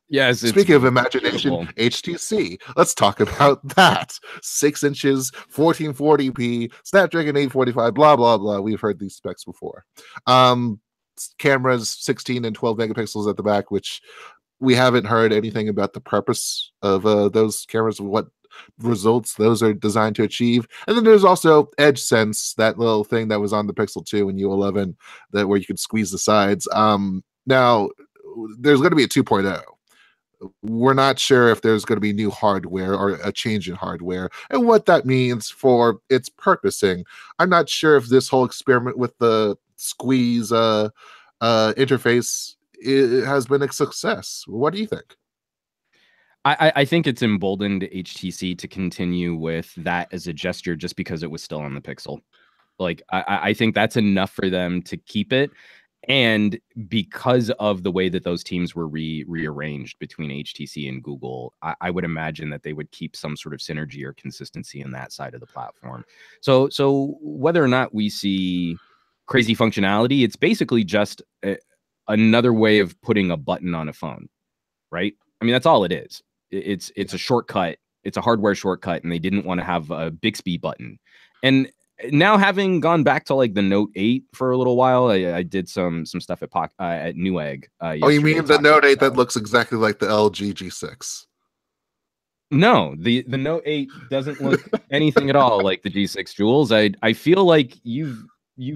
Yes. Speaking of imagination, beautiful. HTC. Let's talk about that. 6 inches, 1440p, Snapdragon 845, blah, blah, blah. We've heard these specs before. Cameras, 16 and 12 megapixels at the back, which we haven't heard anything about the purpose of those cameras, what results those are designed to achieve. And then there's also Edge Sense, that little thing that was on the Pixel 2 and U11 that where you could squeeze the sides. Now, there's going to be a 2.0. We're not sure if there's going to be new hardware or a change in hardware and what that means for its purposing. I'm not sure if this whole experiment with the squeeze interface has been a success. What do you think? I think it's emboldened HTC to continue with that as a gesture just because it was still on the Pixel. Like, I think that's enough for them to keep it. And because of the way that those teams were rearranged between HTC and Google, I would imagine that they would keep some sort of synergy or consistency in that side of the platform. So whether or not we see crazy functionality, it's basically just another way of putting a button on a phone, right? I mean, that's all it is. It's a shortcut. It's a hardware shortcut, and they didn't want to have a Bixby button. And now, having gone back to like the Note 8 for a little while, I did some stuff at Newegg. You mean the Note 8 that looks exactly like the LG G6? No, the Note 8 doesn't look anything at all like the G6, Jules. I feel like you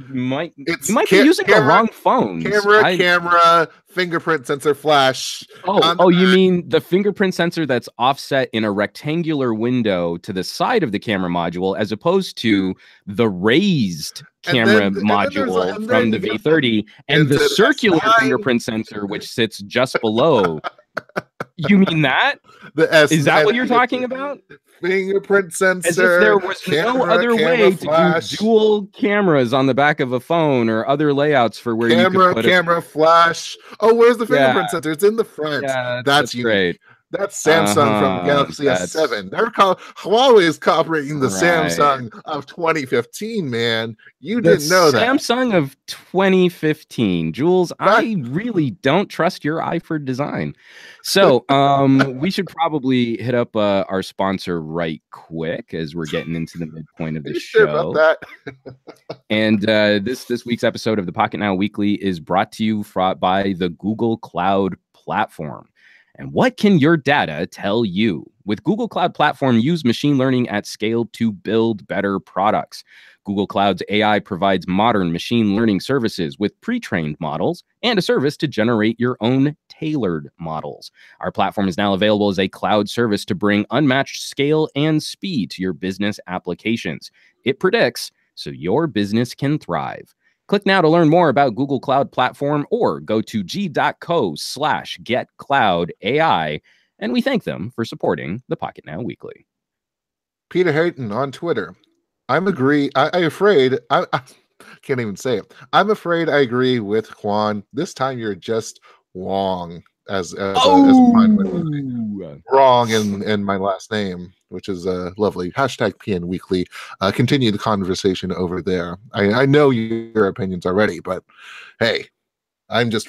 might be using the wrong phones. Camera, fingerprint sensor, flash. Oh, you mean the fingerprint sensor that's offset in a rectangular window to the side of the camera module, as opposed to the raised camera module from the V30 and the circular fingerprint sensor, which sits just below. You mean that? Is that what you're talking about? Fingerprint sensor. As if there was no other way to do dual cameras on the back of a phone or other layouts for where you could put it. Camera, flash. Oh, where's the fingerprint sensor? It's in the front. That's great. That's Samsung from Galaxy S7. Huawei is copying the Samsung of 2015, man. You didn't know that. Samsung of 2015. Jules, I really don't trust your eye for design. So we should probably hit up our sponsor right quick as we're getting into the midpoint of the show. About that. And this week's episode of the Pocket Now Weekly is brought to you by the Google Cloud Platform. And what can your data tell you? With Google Cloud Platform, use machine learning at scale to build better products. Google Cloud's AI provides modern machine learning services with pre-trained models and a service to generate your own tailored models. Our platform is now available as a cloud service to bring unmatched scale and speed to your business applications. It predicts so your business can thrive. Click now to learn more about Google Cloud Platform or go to g.co/getcloudai, and we thank them for supporting the Pocket Now Weekly. Peter Hayton on Twitter. I can't even say it. I'm afraid I agree with Juan. This time you're just Wong as mine went. Wrong in my last name, which is lovely. #PNWeekly. Continue the conversation over there. I know your opinions already, but hey, I'm just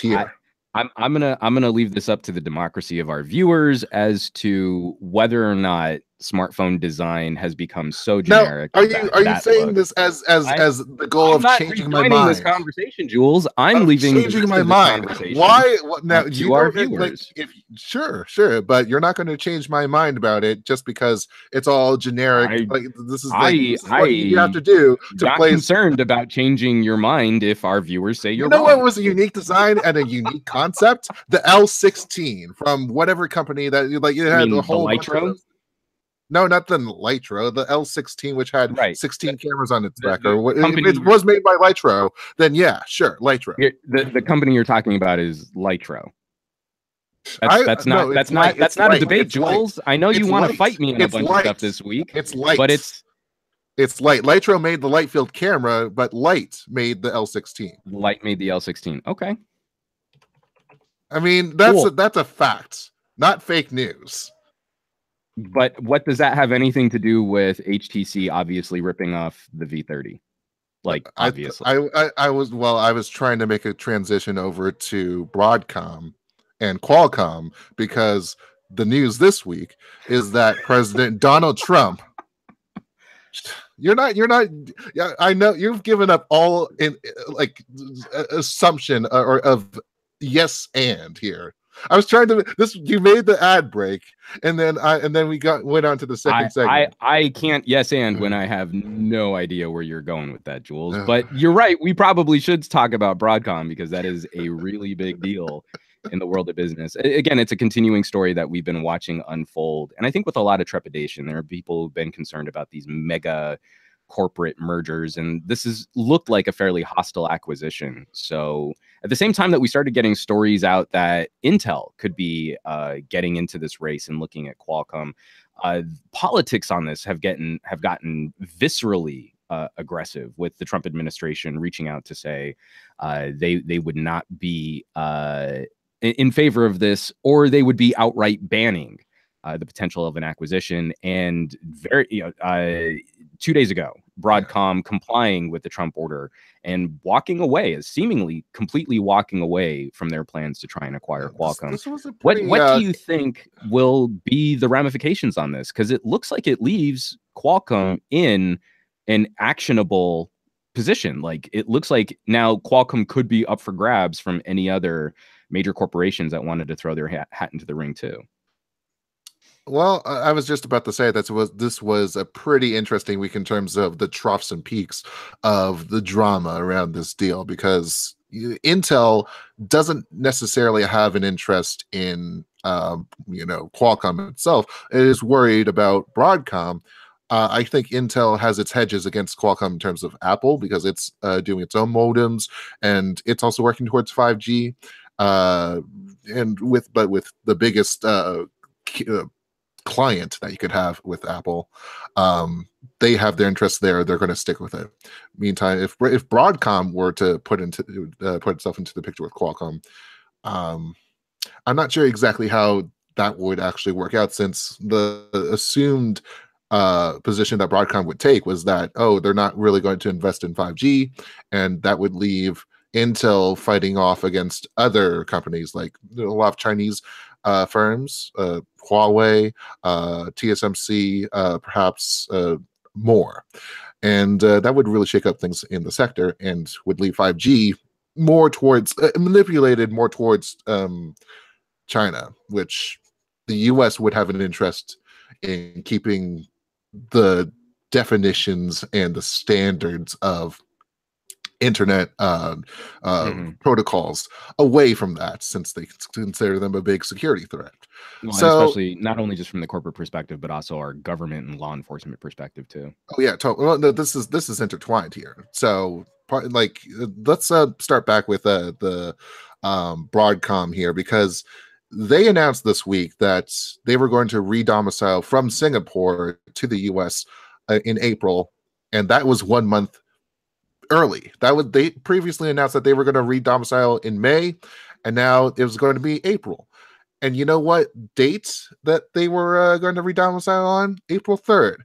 here. I'm gonna leave this up to the democracy of our viewers as to whether or not smartphone design has become so generic. Now, are you saying this as the goal of changing my mind? This conversation, Jules. I'm leaving changing my mind. Why? What, now you are viewers. Sure, but you're not going to change my mind about it just because it's all generic. This is what you have to do. I'm concerned about changing your mind if our viewers say you're wrong. What was a unique design and a unique concept? The L16 from whatever company that it had a whole Lytro. No, not the Lytro, the L16, which had 16 cameras on its back. It was made by Lytro. Then, yeah, sure, Lytro. The company you're talking about is Lytro. That's not a debate, Jules. I know you want to fight me in a bunch of stuff this week. It's Light, but it's Light. Lytro made the light field camera, but Light made the L16. Light made the L16. Okay. I mean, that's a fact, not fake news. But what does that have anything to do with HTC obviously ripping off the V30? Obviously. I was trying to make a transition over to Broadcom and Qualcomm because the news this week is that President Donald Trump. You're not. I know you've given up all assumption of yes and here. I was trying to you made the ad break and then we went on to the second segment. I can't yes and when I have no idea where you're going with that, Jules. But you're right, we probably should talk about Broadcom because that is a really big deal in the world of business. Again, it's a continuing story that we've been watching unfold. And I think with a lot of trepidation, there are people who've been concerned about these mega corporate mergers, and this looked like a fairly hostile acquisition. So at the same time that we started getting stories out that Intel could be getting into this race and looking at Qualcomm, politics on this have gotten viscerally aggressive, with the Trump administration reaching out to say they would not be in favor of this, or they would be outright banning the potential of an acquisition. And 2 days ago, Broadcom complying with the Trump order and seemingly completely walking away from their plans to try and acquire Qualcomm. What do you think will be the ramifications on this? Because it looks like it leaves Qualcomm in an actionable position. It looks like now Qualcomm could be up for grabs from any other major corporations that wanted to throw their hat into the ring too. Well, I was just about to say that this was a pretty interesting week in terms of the troughs and peaks of the drama around this deal, because Intel doesn't necessarily have an interest in Qualcomm itself. It is worried about Broadcom. I think Intel has its hedges against Qualcomm in terms of Apple because it's doing its own modems and it's also working towards 5G. But with the biggest client that you could have with Apple, they have their interests there. They're going to stick with it. Meantime, if Broadcom were to put itself into the picture with Qualcomm, I'm not sure exactly how that would actually work out, since the assumed position that Broadcom would take was that, oh, they're not really going to invest in 5G, and that would leave Intel fighting off against other companies like a lot of Chinese firms, Huawei, TSMC, perhaps more. And that would really shake up things in the sector and would leave 5G more towards, manipulated more towards China, which the US would have an interest in keeping the definitions and the standards of internet protocols away from that, since they consider them a big security threat. Well, so, especially not only just from the corporate perspective, but also our government and law enforcement perspective too. Oh yeah, totally. Well, no, this is intertwined here. So, like, let's start back with the Broadcom here, because they announced this week that they were going to re-domicile from Singapore to the U.S. In April, and that was 1 month early. That was, they previously announced that they were going to re-domicile in May, and now it was going to be April. And you know what date that they were going to re-domicile on? April 3rd.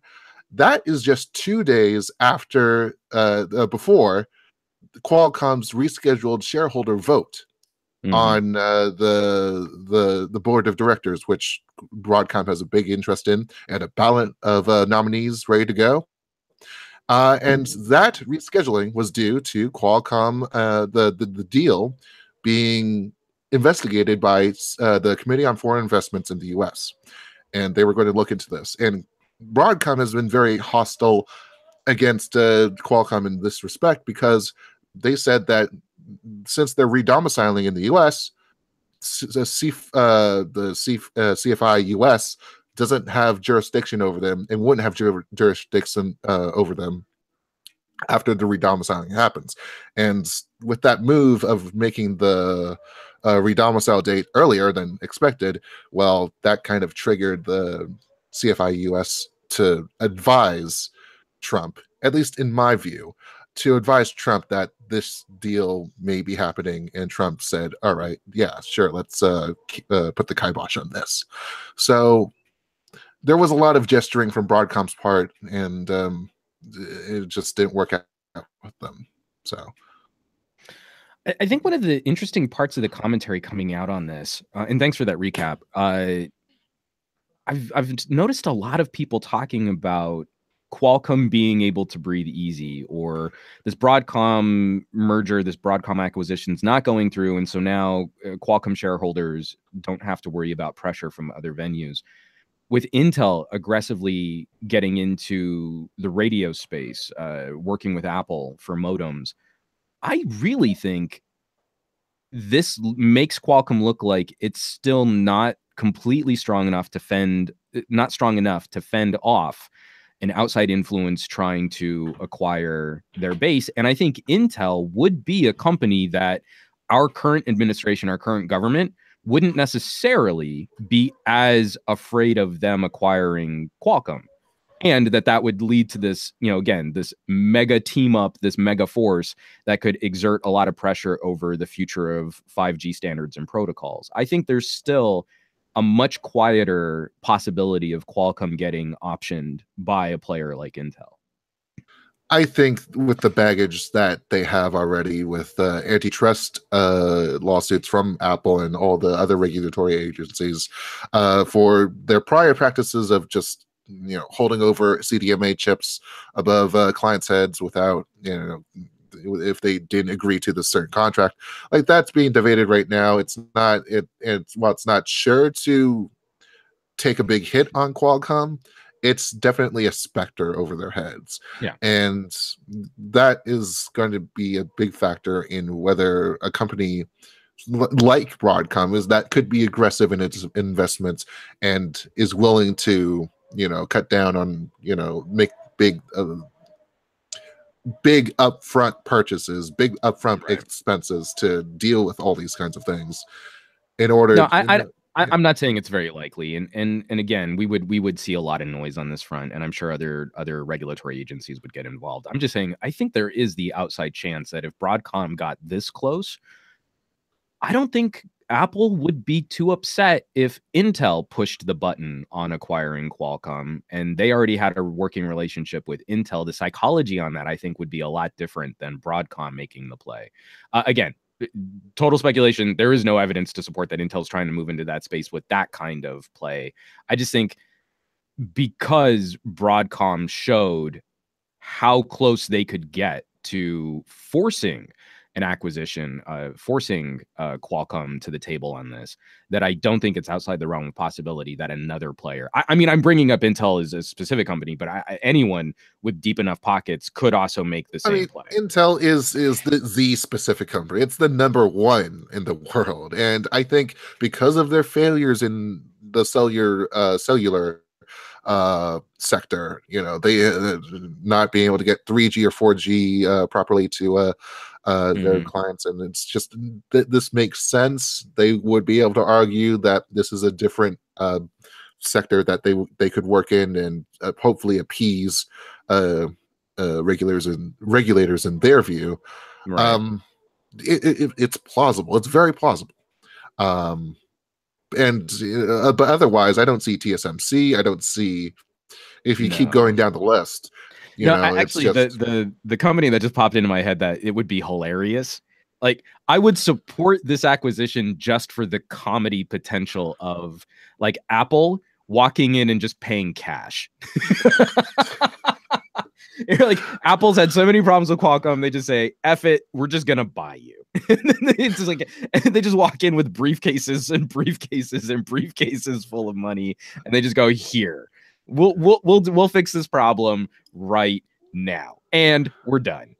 That is just 2 days after before Qualcomm's rescheduled shareholder vote on the board of directors, which Broadcom has a big interest in, and a ballot of nominees ready to go. And that rescheduling was due to Qualcomm, the deal being investigated by the Committee on Foreign Investments in the U.S. And they were going to look into this. And Broadcom has been very hostile against Qualcomm in this respect, because they said that since they're redomiciling in the U.S., CFI U.S. doesn't have jurisdiction over them, and wouldn't have jurisdiction over them after the redomiciling happens. And with that move of making the redomicile date earlier than expected, well, that kind of triggered the CFI US to advise Trump, at least in my view, to advise Trump that this deal may be happening. And Trump said, all right, yeah, sure, let's put the kibosh on this. So there was a lot of gesturing from Broadcom's part, and it just didn't work out with them. So I think one of the interesting parts of the commentary coming out on this, and thanks for that recap, I've noticed a lot of people talking about Qualcomm being able to breathe easy, or this Broadcom merger, this Broadcom acquisition's not going through, and so now Qualcomm shareholders don't have to worry about pressure from other venues. With Intel aggressively getting into the radio space, working with Apple for modems, I really think this makes Qualcomm look like it's still not completely strong enough to fend, not strong enough to fend off an outside influence trying to acquire their base. And I think Intel would be a company that our current administration, our current government, wouldn't necessarily be as afraid of them acquiring Qualcomm, and that would lead to this, you know, again, this mega team up, this mega force that could exert a lot of pressure over the future of 5G standards and protocols. I think there's still a much quieter possibility of Qualcomm getting optioned by a player like Intel. I think with the baggage that they have already with antitrust lawsuits from Apple and all the other regulatory agencies for their prior practices of just, you know, holding over CDMA chips above clients' heads without, you know, if they didn't agree to the certain contract, like, that's being debated right now. It's not it's while it's not sure to take a big hit on Qualcomm, it's definitely a specter over their heads. Yeah. And that is going to be a big factor in whether a company like Broadcom is that could be aggressive in its investments and is willing to, you know, cut down on, you know, make big upfront purchases, big upfront expenses to deal with all these kinds of things in order. No, I'm not saying it's very likely, and again, we would see a lot of noise on this front, and I'm sure other regulatory agencies would get involved. I'm just saying I think there is the outside chance that if Broadcom got this close, I don't think Apple would be too upset if Intel pushed the button on acquiring Qualcomm, and they already had a working relationship with Intel. The psychology on that, I think, would be a lot different than Broadcom making the play. Again, total speculation. There is no evidence to support that Intel's trying to move into that space with that kind of play. I just think because Broadcom showed how close they could get to forcing an acquisition, forcing Qualcomm to the table on this, that I don't think it's outside the realm of possibility that another player, I mean, I'm bringing up Intel as a specific company, but anyone with deep enough pockets could also make the same play. Intel is the specific company. It's the number one in the world. And I think because of their failures in the cellular sector, you know, they not being able to get 3G or 4G properly to their clients, and it's just this makes sense. They would be able to argue that this is a different sector that they could work in and hopefully appease regulators in their view. Right. It's plausible. It's very plausible. But otherwise, I don't see TSMC. I don't see if you keep going down the list. The company that just popped into my head that it would be hilarious. Like, I would support this acquisition just for the comedy potential of like Apple walking in and just paying cash. You're like, Apple's had so many problems with Qualcomm, they just say, F it, we're just gonna buy you. It's just like, and they just walk in with briefcases and briefcases and briefcases full of money, and they just go, here, we'll fix this problem right now, and we're done.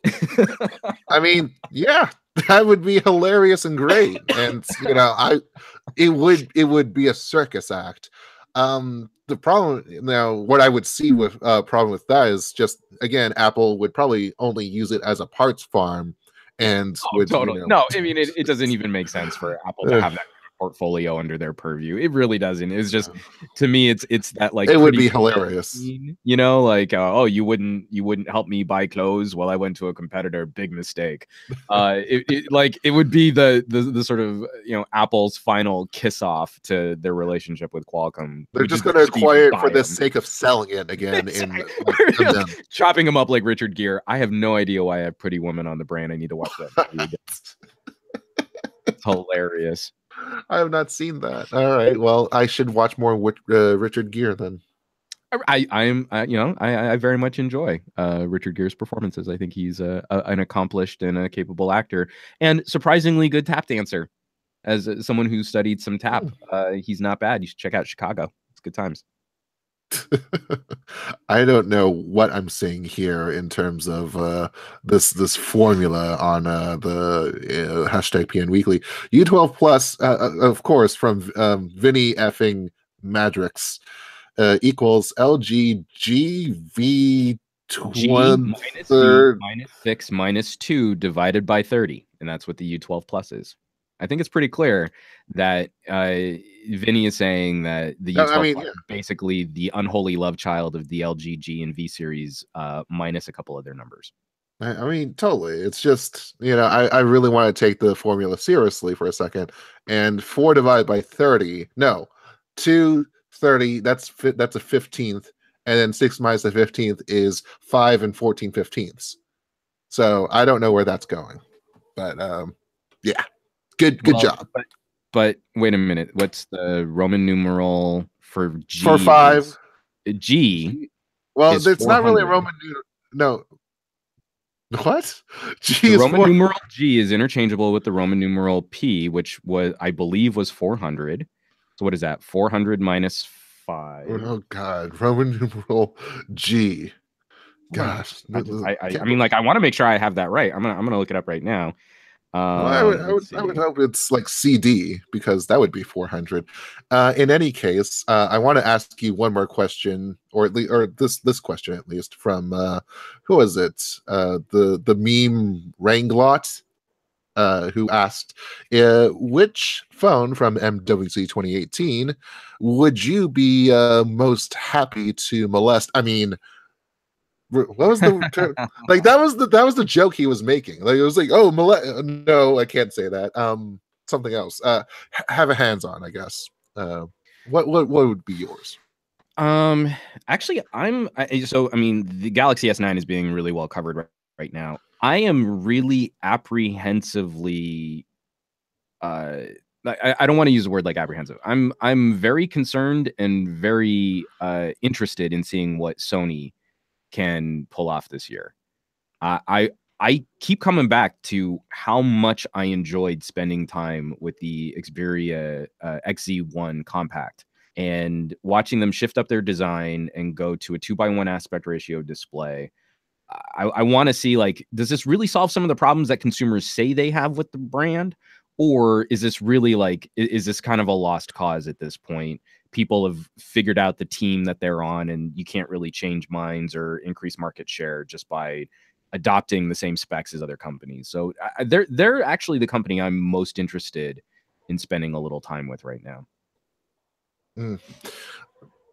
I mean, yeah, that would be hilarious and great, and you know, it would be a circus act. The problem now, what I would see with problem with that is just, again, Apple would probably only use it as a parts farm, and totally. No, I mean, it doesn't even make sense for Apple to have that portfolio under their purview. It really doesn't. It's just, to me, it's that, like, it would be hilarious scene, you know, like, oh, you wouldn't help me buy clothes while I went to a competitor, big mistake. It would be the sort of, you know, Apple's final kiss off to their relationship with Qualcomm. They're just going to acquire it for the sake of selling it again. Like, chopping them up like Richard Gere. I have no idea why I have Pretty Woman on the brand. I need to watch that movie. It's hilarious. I have not seen that. All right. Well, I should watch more Richard Gere then. I very much enjoy Richard Gere's performances. I think he's an accomplished and a capable actor, and surprisingly good tap dancer. As someone who studied some tap, he's not bad. You should check out Chicago. It's good times. I don't know what I'm seeing here in terms of this formula on the hashtag PN Weekly. U12 Plus, of course, from Vinny effing Madrix, equals LG GV-2 minus 6 minus 2 divided by 30, and that's what the U12 Plus is. I think it's pretty clear that Vinny is saying that the U12 is basically the unholy love child of the LG G and V series, minus a couple other numbers. I mean, totally. It's just, you know, I really want to take the formula seriously for a second. And 2 divided by 30, that's a 15th. And then 6 minus the 15th is 5 and 14 15ths. So I don't know where that's going. But yeah. Good job. But wait a minute. What's the Roman numeral for G? For 5. G. Well, it's not really a Roman numeral. No. What? G the is Roman numeral G is interchangeable with the Roman numeral P, which was, I believe, was 400. So what is that? 400 minus 5. Oh, God. Roman numeral G. Gosh. I mean, like, I want to make sure I have that right. I'm gonna look it up right now. Well, I would hope it's like CD, because that would be 400. In any case, I want to ask you one more question, or at least, or this question at least, from who is it? The meme Ranglot, who asked, which phone from MWC 2018 would you be most happy to molest? I mean, what was the term? Like, that was the joke he was making. Like, it was like, oh, no, I can't say that. something else. Have a hands-on, I guess. What would be yours? Actually, the Galaxy S9 is being really well covered right now. I am really apprehensively. I don't want to use the word like apprehensive. I'm very concerned and very interested in seeing what Sony can pull off this year. I keep coming back to how much I enjoyed spending time with the Xperia XZ1 Compact and watching them shift up their design and go to a 2:1 aspect ratio display. I want to see, like, does this really solve some of the problems that consumers say they have with the brand? Or is this really like, is this kind of a lost cause at this point? People have figured out the team that they're on, and you can't really change minds or increase market share just by adopting the same specs as other companies. So they're actually the company I'm most interested in spending a little time with right now. Mm.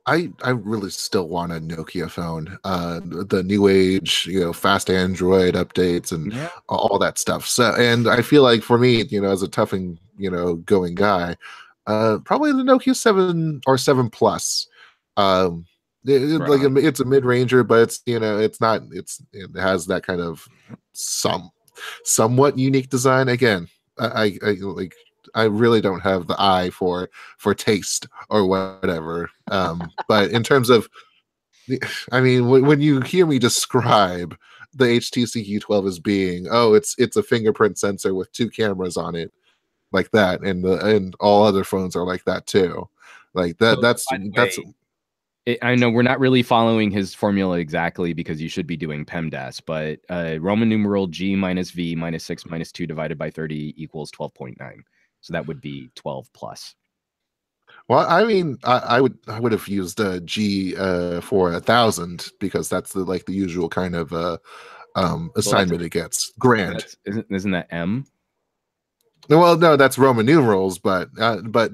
I really still want a Nokia phone, the new age, fast Android updates and all that stuff. So, and I feel like for me, as a toughing, going guy, probably the Nokia 7 or 7 Plus. It's a mid-ranger, but it's, it's not, it has that kind of somewhat unique design. Again, I really don't have the eye for taste or whatever. But in terms of, when you hear me describe the HTC U12 as being, it's a fingerprint sensor with 2 cameras on it, like that, and all other phones are like that too, like that. So that's. I know we're not really following his formula exactly because you should be doing PEMDAS, but Roman numeral G minus V minus 6 minus 2 divided by 30 equals 12.9. So that would be 12 plus. Well, I would have used a G for 1,000 because that's the usual kind of assignment it gets. Grand. Isn't that M? Well, no, that's Roman numerals, but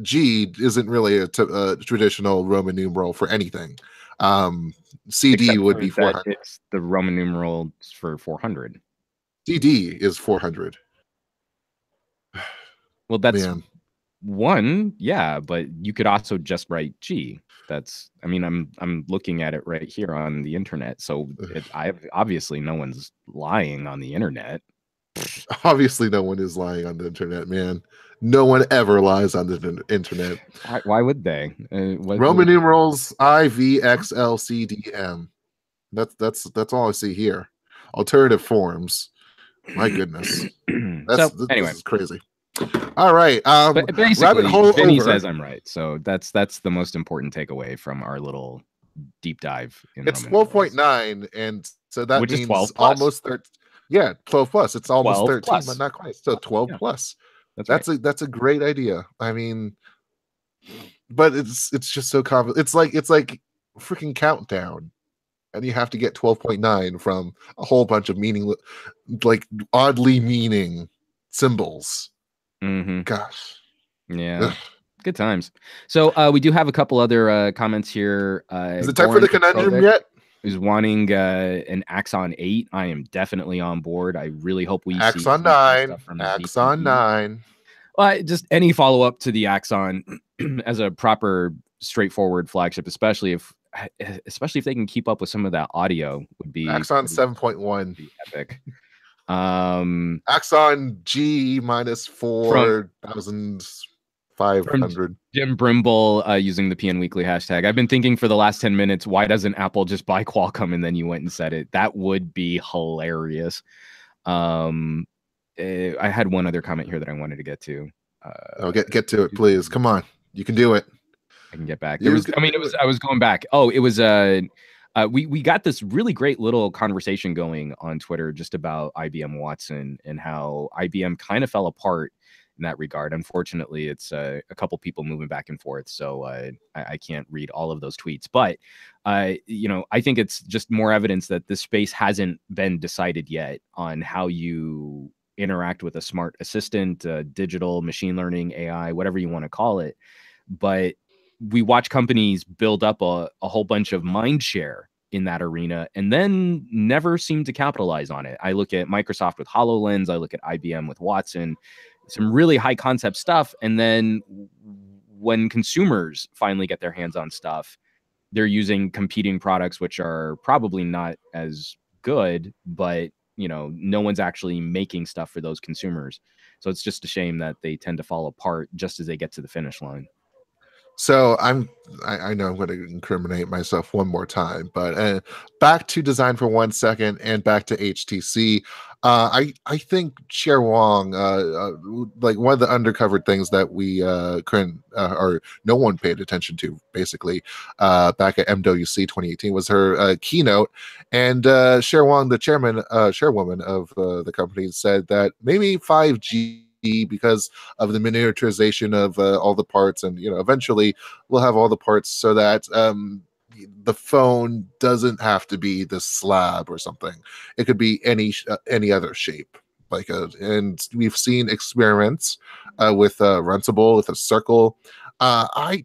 G isn't really a traditional Roman numeral for anything. CD would be 400. It's the Roman numeral for 400. CD is 400. Well, that's one, yeah, but you could also just write G. That's, I'm looking at it right here on the internet, so obviously no one's lying on the internet. Obviously, no one is lying on the internet, man. No one ever lies on the internet. Why would they? Roman numerals I, V, X, L, C, D, M. That's all I see here. Alternative forms. My goodness. This is crazy. All right. But basically, Vinny says I'm right. So that's the most important takeaway from our little deep dive. It's 12.9, and so that which means almost 13. Yeah, 12 plus. It's almost 13, plus. But not quite. So 12 plus. That's right. That's a great idea. But it's just so complicated. It's like freaking Countdown, and you have to get 12.9 from a whole bunch of meaningless, oddly meaning symbols. Mm-hmm. Gosh. Yeah. Ugh. Good times. So we do have a couple other comments here. Is it time for the conundrum yet? Who's wanting an Axon 8? I am definitely on board. I really hope we Axon see some 9 stuff from Axon 9. Well, just any follow up to the Axon as a proper, straightforward flagship, especially if they can keep up with some of that audio, would be Axon 7.1. Epic. Axon G minus 4,000. 500. Jim Brimble using the PN Weekly hashtag. I've been thinking for the last 10 minutes, why doesn't Apple just buy Qualcomm? And then you went and said it. That would be hilarious. I had one other comment here that I wanted to get to. Get to it, please. Come on, you can do it. I can get back. I was going back. It was. We got this really great little conversation going on Twitter just about IBM Watson and how IBM kind of fell apart in that regard. Unfortunately, it's a couple people moving back and forth, so I can't read all of those tweets. But I think it's just more evidence that this space hasn't been decided yet on how you interact with a smart assistant, digital, machine learning, AI, whatever you want to call it. But we watch companies build up a whole bunch of mind share in that arena and then never seem to capitalize on it. I look at Microsoft with HoloLens. I look at IBM with Watson. some really high concept stuff. And then when consumers finally get their hands on stuff, they're using competing products, which are probably not as good, but you know, no one's actually making stuff for those consumers. So it's just a shame that they tend to fall apart just as they get to the finish line. So I know I'm going to incriminate myself one more time, but back to design for 1 second and back to HTC. I think Cher Wang, like one of the undercovered things that we couldn't or no one paid attention to basically back at MWC 2018 was her keynote. And Cher Wang, the chairwoman of the company, said that maybe 5G, because of the miniaturization of all the parts, and you know, eventually we'll have all the parts so that the phone doesn't have to be the slab or something. It could be any other shape. Like and we've seen experiments with Runcible, with a circle. I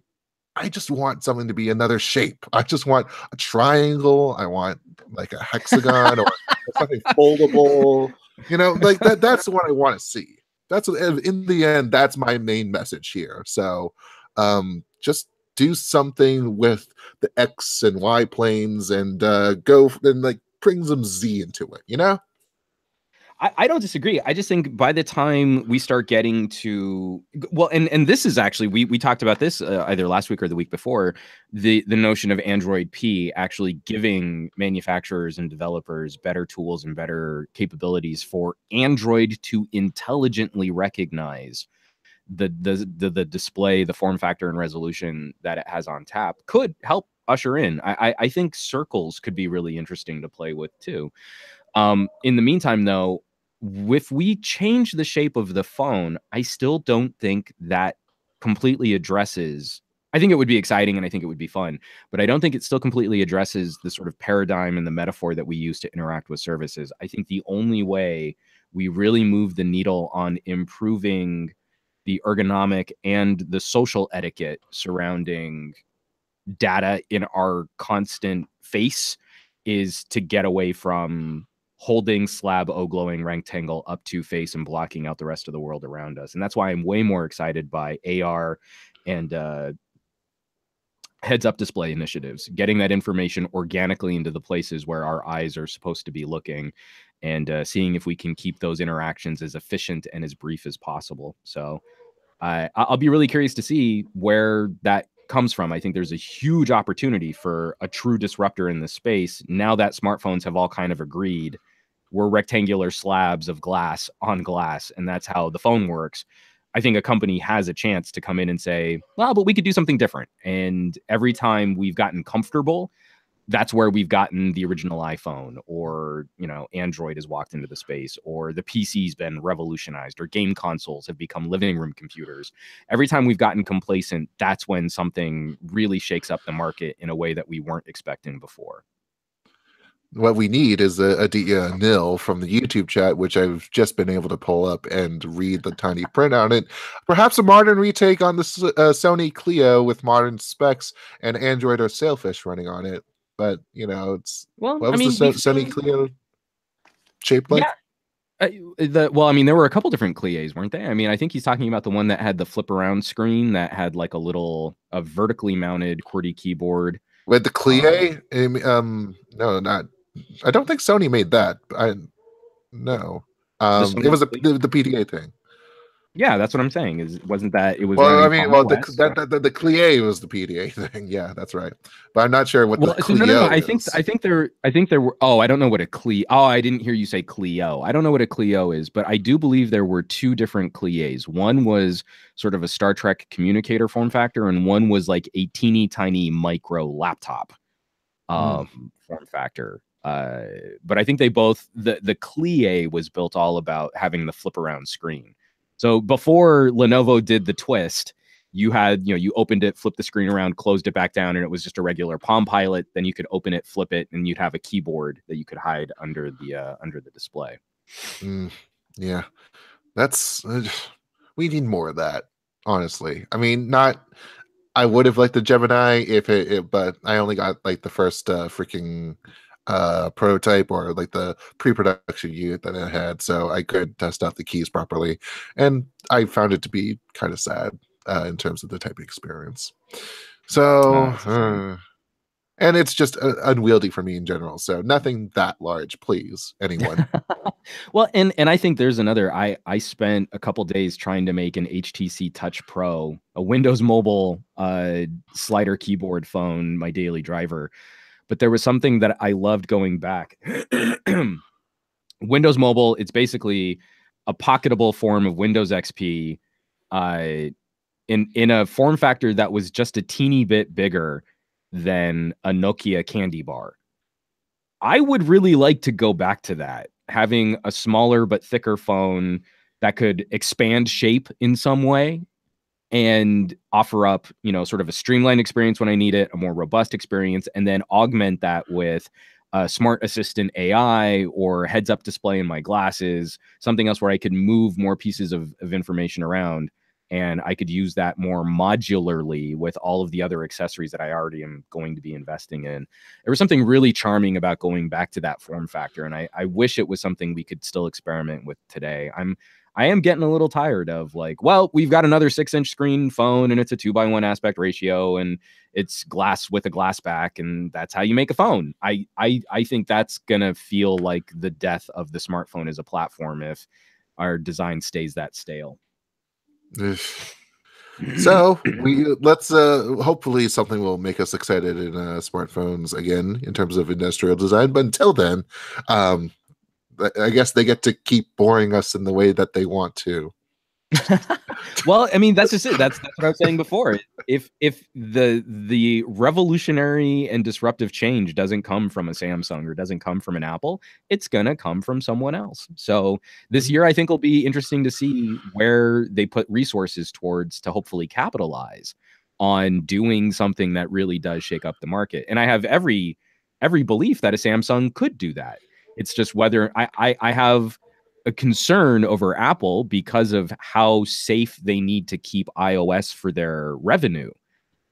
just want something to be another shape. I just want a triangle. I want like a hexagon or something foldable. You know, like that. That's what I want to see. That's in the end, that's my main message here. So just do something with the X and Y planes and go and like bring some Z into it, you know? I don't disagree. I just think by the time we start getting to, well, and this is actually, we talked about this either last week or the week before, the notion of Android P actually giving manufacturers and developers better tools and better capabilities for Android to intelligently recognize the display, the form factor and resolution that it has on tap could help usher in. I think circles could be really interesting to play with too. In the meantime, though, if we change the shape of the phone, I still don't think that completely addresses, I think it would be exciting and I think it would be fun, but I don't think it still completely addresses the sort of paradigm and the metaphor that we use to interact with services. I think the only way we really move the needle on improving the ergonomic and the social etiquette surrounding data in our constant face is to get away from holding slab, glowing rectangle up to face and blocking out the rest of the world around us. And that's why I'm way more excited by AR and heads up display initiatives, getting that information organically into the places where our eyes are supposed to be looking and seeing if we can keep those interactions as efficient and as brief as possible. So I'll be really curious to see where that comes from. I think there's a huge opportunity for a true disruptor in this space. Now that smartphones have all kind of agreed, we're rectangular slabs of glass on glass, and that's how the phone works. I think a company has a chance to come in and say, well, but we could do something different. And every time we've gotten comfortable, that's where we've gotten the original iPhone, or, you know, Android has walked into the space, or the PC's been revolutionized, or game consoles have become living room computers. Every time we've gotten complacent, that's when something really shakes up the market in a way that we weren't expecting before. What we need is a nil from the YouTube chat, which I've just been able to pull up and read the tiny print on it. Perhaps a modern retake on the Sony Clié with modern specs and Android or Sailfish running on it. But, you know, it's, well, what was the Sony Clié shaped like? Yeah. Well, I mean, there were a couple different Cliés, weren't they? I mean, I think he's talking about the one that had the flip around screen that had like a vertically mounted QWERTY keyboard. With the Clié? No, not. I don't think Sony made that. No. It was the PDA thing. Yeah, that's what I'm saying. It was. Well, I mean, well, the Clié was the PDA thing. Yeah, that's right. But I'm not sure what the Clié is. I think there were. Oh, I don't know what a Clié. Oh, I didn't hear you say Clio. I don't know what a Clio is, but I do believe there were two different Cliés. One was sort of a Star Trek communicator form factor, and one was like a teeny tiny micro laptop form factor. But I think they both. The Clié was built all about having the flip around screen. So before Lenovo did the twist, you opened it, flipped the screen around, closed it back down, and it was just a regular Palm Pilot. Then you could open it, flip it, and you'd have a keyboard that you could hide under the display. Yeah, that's we need more of that, honestly. I mean, not. I would have liked the Gemini but I only got like the first freaking prototype or like the pre-production unit that I had, so I could test out the keys properly, and I found it to be kind of sad in terms of the typing experience. So and it's just unwieldy for me in general, so nothing that large, please, anyone. Well, and I think there's another, I spent a couple days trying to make an HTC Touch Pro, a Windows Mobile slider keyboard phone, my daily driver. But there was something that I loved going back. Windows Mobile, it's basically a pocketable form of Windows XP in a form factor that was just a teeny bit bigger than a Nokia candy bar. I would really like to go back to that, having a smaller but thicker phone that could expand shape in some way and offer up, you know, sort of a streamlined experience when I need it, a more robust experience, and then augment that with a smart assistant AI or heads-up display in my glasses, something else where I could move more pieces of information around, and I could use that more modularly with all of the other accessories that I already am going to be investing in. There was something really charming about going back to that form factor, and I wish it was something we could still experiment with today. I am getting a little tired of like, well, we've got another 6-inch screen phone and it's a 2:1 aspect ratio and it's glass with a glass back and that's how you make a phone. I think that's going to feel like the death of the smartphone as a platform if our design stays that stale. So hopefully something will make us excited in smartphones again in terms of industrial design. But until then, I guess they get to keep boring us in the way that they want to. Well, I mean, that's just it. That's what I was saying before. If the revolutionary and disruptive change doesn't come from a Samsung or doesn't come from an Apple, it's going to come from someone else. So this year, I think it'll be interesting to see where they put resources towards to hopefully capitalize on doing something that really does shake up the market. And I have every belief that a Samsung could do that. It's just whether I have a concern over Apple because of how safe they need to keep iOS for their revenue.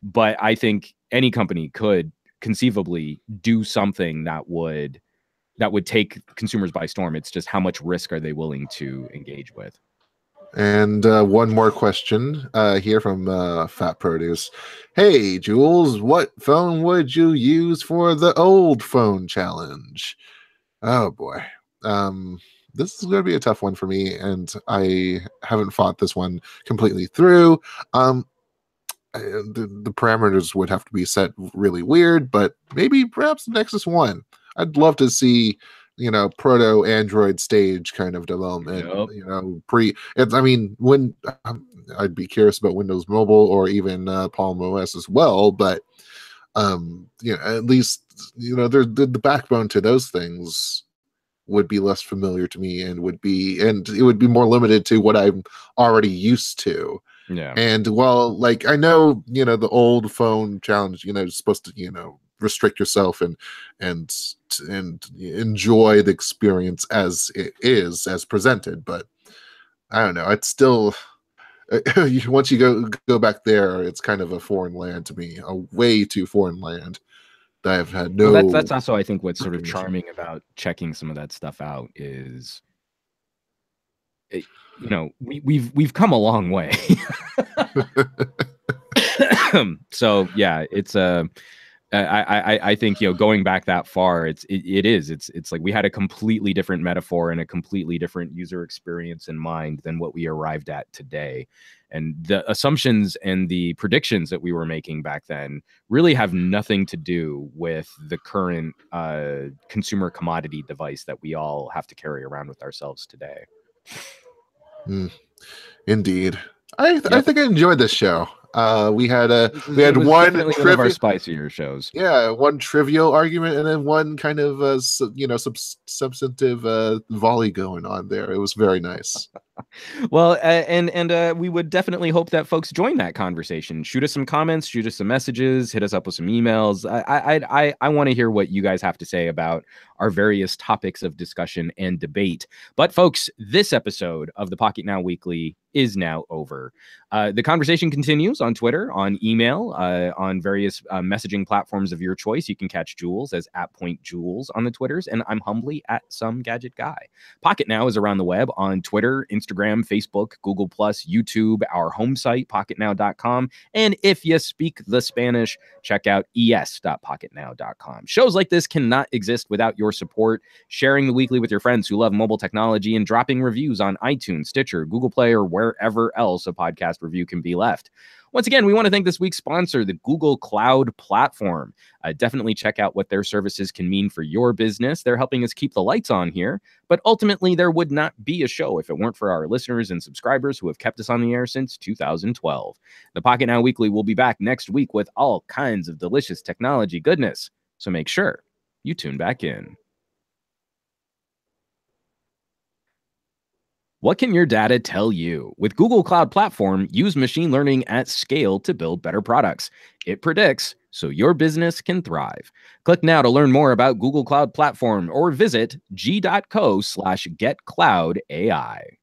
But I think any company could conceivably do something that would take consumers by storm. It's just how much risk are they willing to engage with? And one more question here from Fat Produce. Hey, Jules, what phone would you use for the old phone challenge? Oh boy. This is going to be a tough one for me, and I haven't thought this one completely through. The parameters would have to be set really weird, but perhaps the Nexus 1. I'd love to see, you know, proto-Android stage kind of development. Yep. You know, I'd be curious about Windows Mobile or even Palm OS as well, but you know, at least, you know, the backbone to those things would be less familiar to me and it would be more limited to what I'm already used to. Yeah. And while, like, I know, you know, the old phone challenge, you know, is supposed to, you know, restrict yourself and enjoy the experience as it is, as presented. But I don't know, it's still, once you go back there, it's kind of a foreign land to me, a way too foreign land. I have had no. Well, that's also, I think, what's sort of charming about checking some of that stuff out is, you know, we've come a long way. So yeah, it's I think, you know, going back that far, it's like we had a completely different metaphor and a completely different user experience in mind than what we arrived at today. And the assumptions and the predictions that we were making back then really have nothing to do with the current consumer commodity device that we all have to carry around with ourselves today. Mm, indeed. I think I enjoyed this show. We had one of our spicier shows. Yeah, one trivial argument and then one kind of substantive volley going on there. It was very nice. Well, and we would definitely hope that folks join that conversation. Shoot us some comments, shoot us some messages, hit us up with some emails. I want to hear what you guys have to say about our various topics of discussion and debate. But folks, this episode of the Pocket Now Weekly is now over. The conversation continues on Twitter, on email, on various messaging platforms of your choice. You can catch Jules as @PointJules on the Twitters, and I'm humbly @SomeGadgetGuy. Pocket Now is around the web on Twitter, Instagram, Facebook, Google+, YouTube, our home site, pocketnow.com. And if you speak the Spanish, check out es.pocketnow.com. Shows like this cannot exist without your support. Sharing the weekly with your friends who love mobile technology and dropping reviews on iTunes, Stitcher, Google Play, or wherever else a podcast review can be left. Once again, we want to thank this week's sponsor, the Google Cloud Platform. Definitely check out what their services can mean for your business. They're helping us keep the lights on here, but ultimately there would not be a show if it weren't for our listeners and subscribers who have kept us on the air since 2012. The Pocket Now Weekly will be back next week with all kinds of delicious technology goodness, so make sure you tune back in. What can your data tell you? With Google Cloud Platform, use machine learning at scale to build better products. It predicts, so your business can thrive. Click now to learn more about Google Cloud Platform or visit g.co/getcloudai.